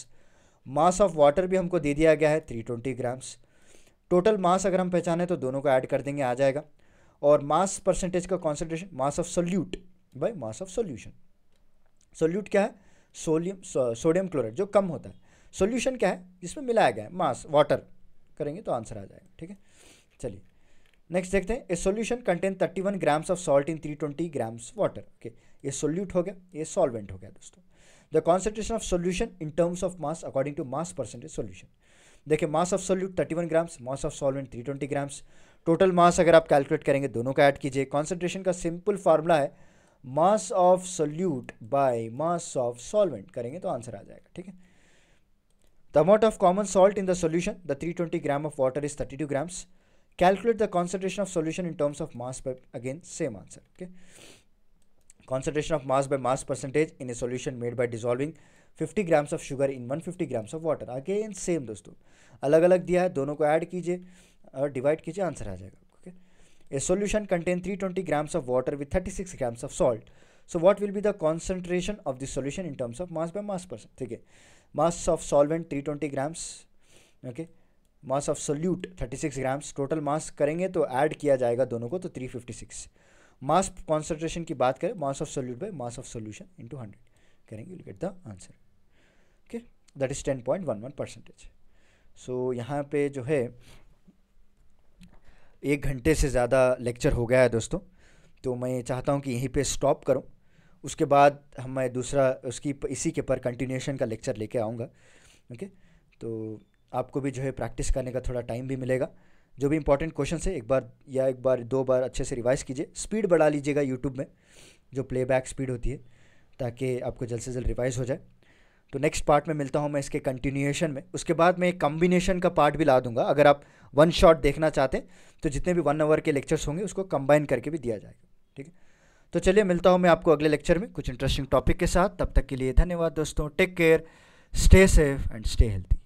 Mass of water भी हमको दे दिया गया है three hundred twenty grams. Total mass अगर हम पहचाने तो दोनों को ऐड कर देंगे, आ जाएगा. और मास परसेंटेज का concentration mass of solute by mass of solution. Solute क्या है? सोडियम सोडियम क्लोराइड जो कम होता है. सोल्यूशन क्या है? इसमें मिलाया गया है मास वाटर, करेंगे तो आंसर आ जाएगा. ठीक है, चलिए नेक्स्ट देखते हैं. A solution contain thirty one grams of salt in three twenty grams water. Okay, ये सोल्यूट हो गया, ये सॉल्वेंट हो गया दोस्तों. The concentration of solution in terms of mass according to mass percentage solution. देखिए mass of solute thirty one grams, mass of solvent three twenty grams. Total mass अगर आप कैलकुलेट करेंगे दोनों का ऐड कीजिए. कॉन्सेंट्रेशन का सिंपल फार्मूला है mass of solute by mass of solvent, करेंगे तो आंसर आ जाएगा. ठीक है, the amount of common salt in the solution the three hundred twenty gram of water is thirty-two grams. Calculate the concentration of solution in terms of mass by, again same answer. Okay, concentration of mass by mass percentage in a solution made by dissolving fifty grams of sugar in one hundred fifty grams of water. Again same दोस्तों, अलग अलग दिया है, दोनों को ऐड कीजिए और डिवाइड कीजिए, आंसर आ जाएगा. Okay, a solution contain three hundred twenty grams of water with thirty-six grams of salt. So what will be the concentration of this solution in terms of mass by mass percent. ठीक है, mass of solvent three hundred twenty grams, okay, mass of solute thirty-six grams. Total mass करेंगे तो ऐड किया जाएगा दोनों को, तो three hundred fifty-six. मास कॉन्सेंट्रेशन की बात करें mass of solute by mass of solution into hundred, करेंगे will get the answer. Okay, that is ten point one one percentage. सो यहाँ पे जो है एक घंटे से ज़्यादा लेक्चर हो गया है दोस्तों, तो मैं चाहता हूँ कि यहीं पे स्टॉप करूँ. उसके बाद हम मैं दूसरा उसकी इसी के पर कंटिन्यूएशन का लेक्चर लेके आऊँगा. ओके, तो आपको भी जो है प्रैक्टिस करने का थोड़ा टाइम भी मिलेगा. जो भी इंपॉर्टेंट क्वेश्चन है एक बार या एक बार दो बार अच्छे से रिवाइज़ कीजिए. स्पीड बढ़ा लीजिएगा यूट्यूब में, जो प्लेबैक स्पीड होती है, ताकि आपको जल्द से जल्द रिवाइज़ हो जाए. तो नेक्स्ट पार्ट में मिलता हूँ मैं इसके कंटिन्यूएशन में. उसके बाद मैं एक कम्बिनेशन का पार्ट भी ला दूंगा. अगर आप वन शॉट देखना चाहते हैं तो जितने भी वन आवर के लेक्चर्स होंगे उसको कंबाइन करके भी दिया जाएगा. ठीक है, तो चलिए मिलता हूँ मैं आपको अगले लेक्चर में कुछ इंटरेस्टिंग टॉपिक के साथ. तब तक के लिए धन्यवाद दोस्तों. Take care, stay safe and stay healthy.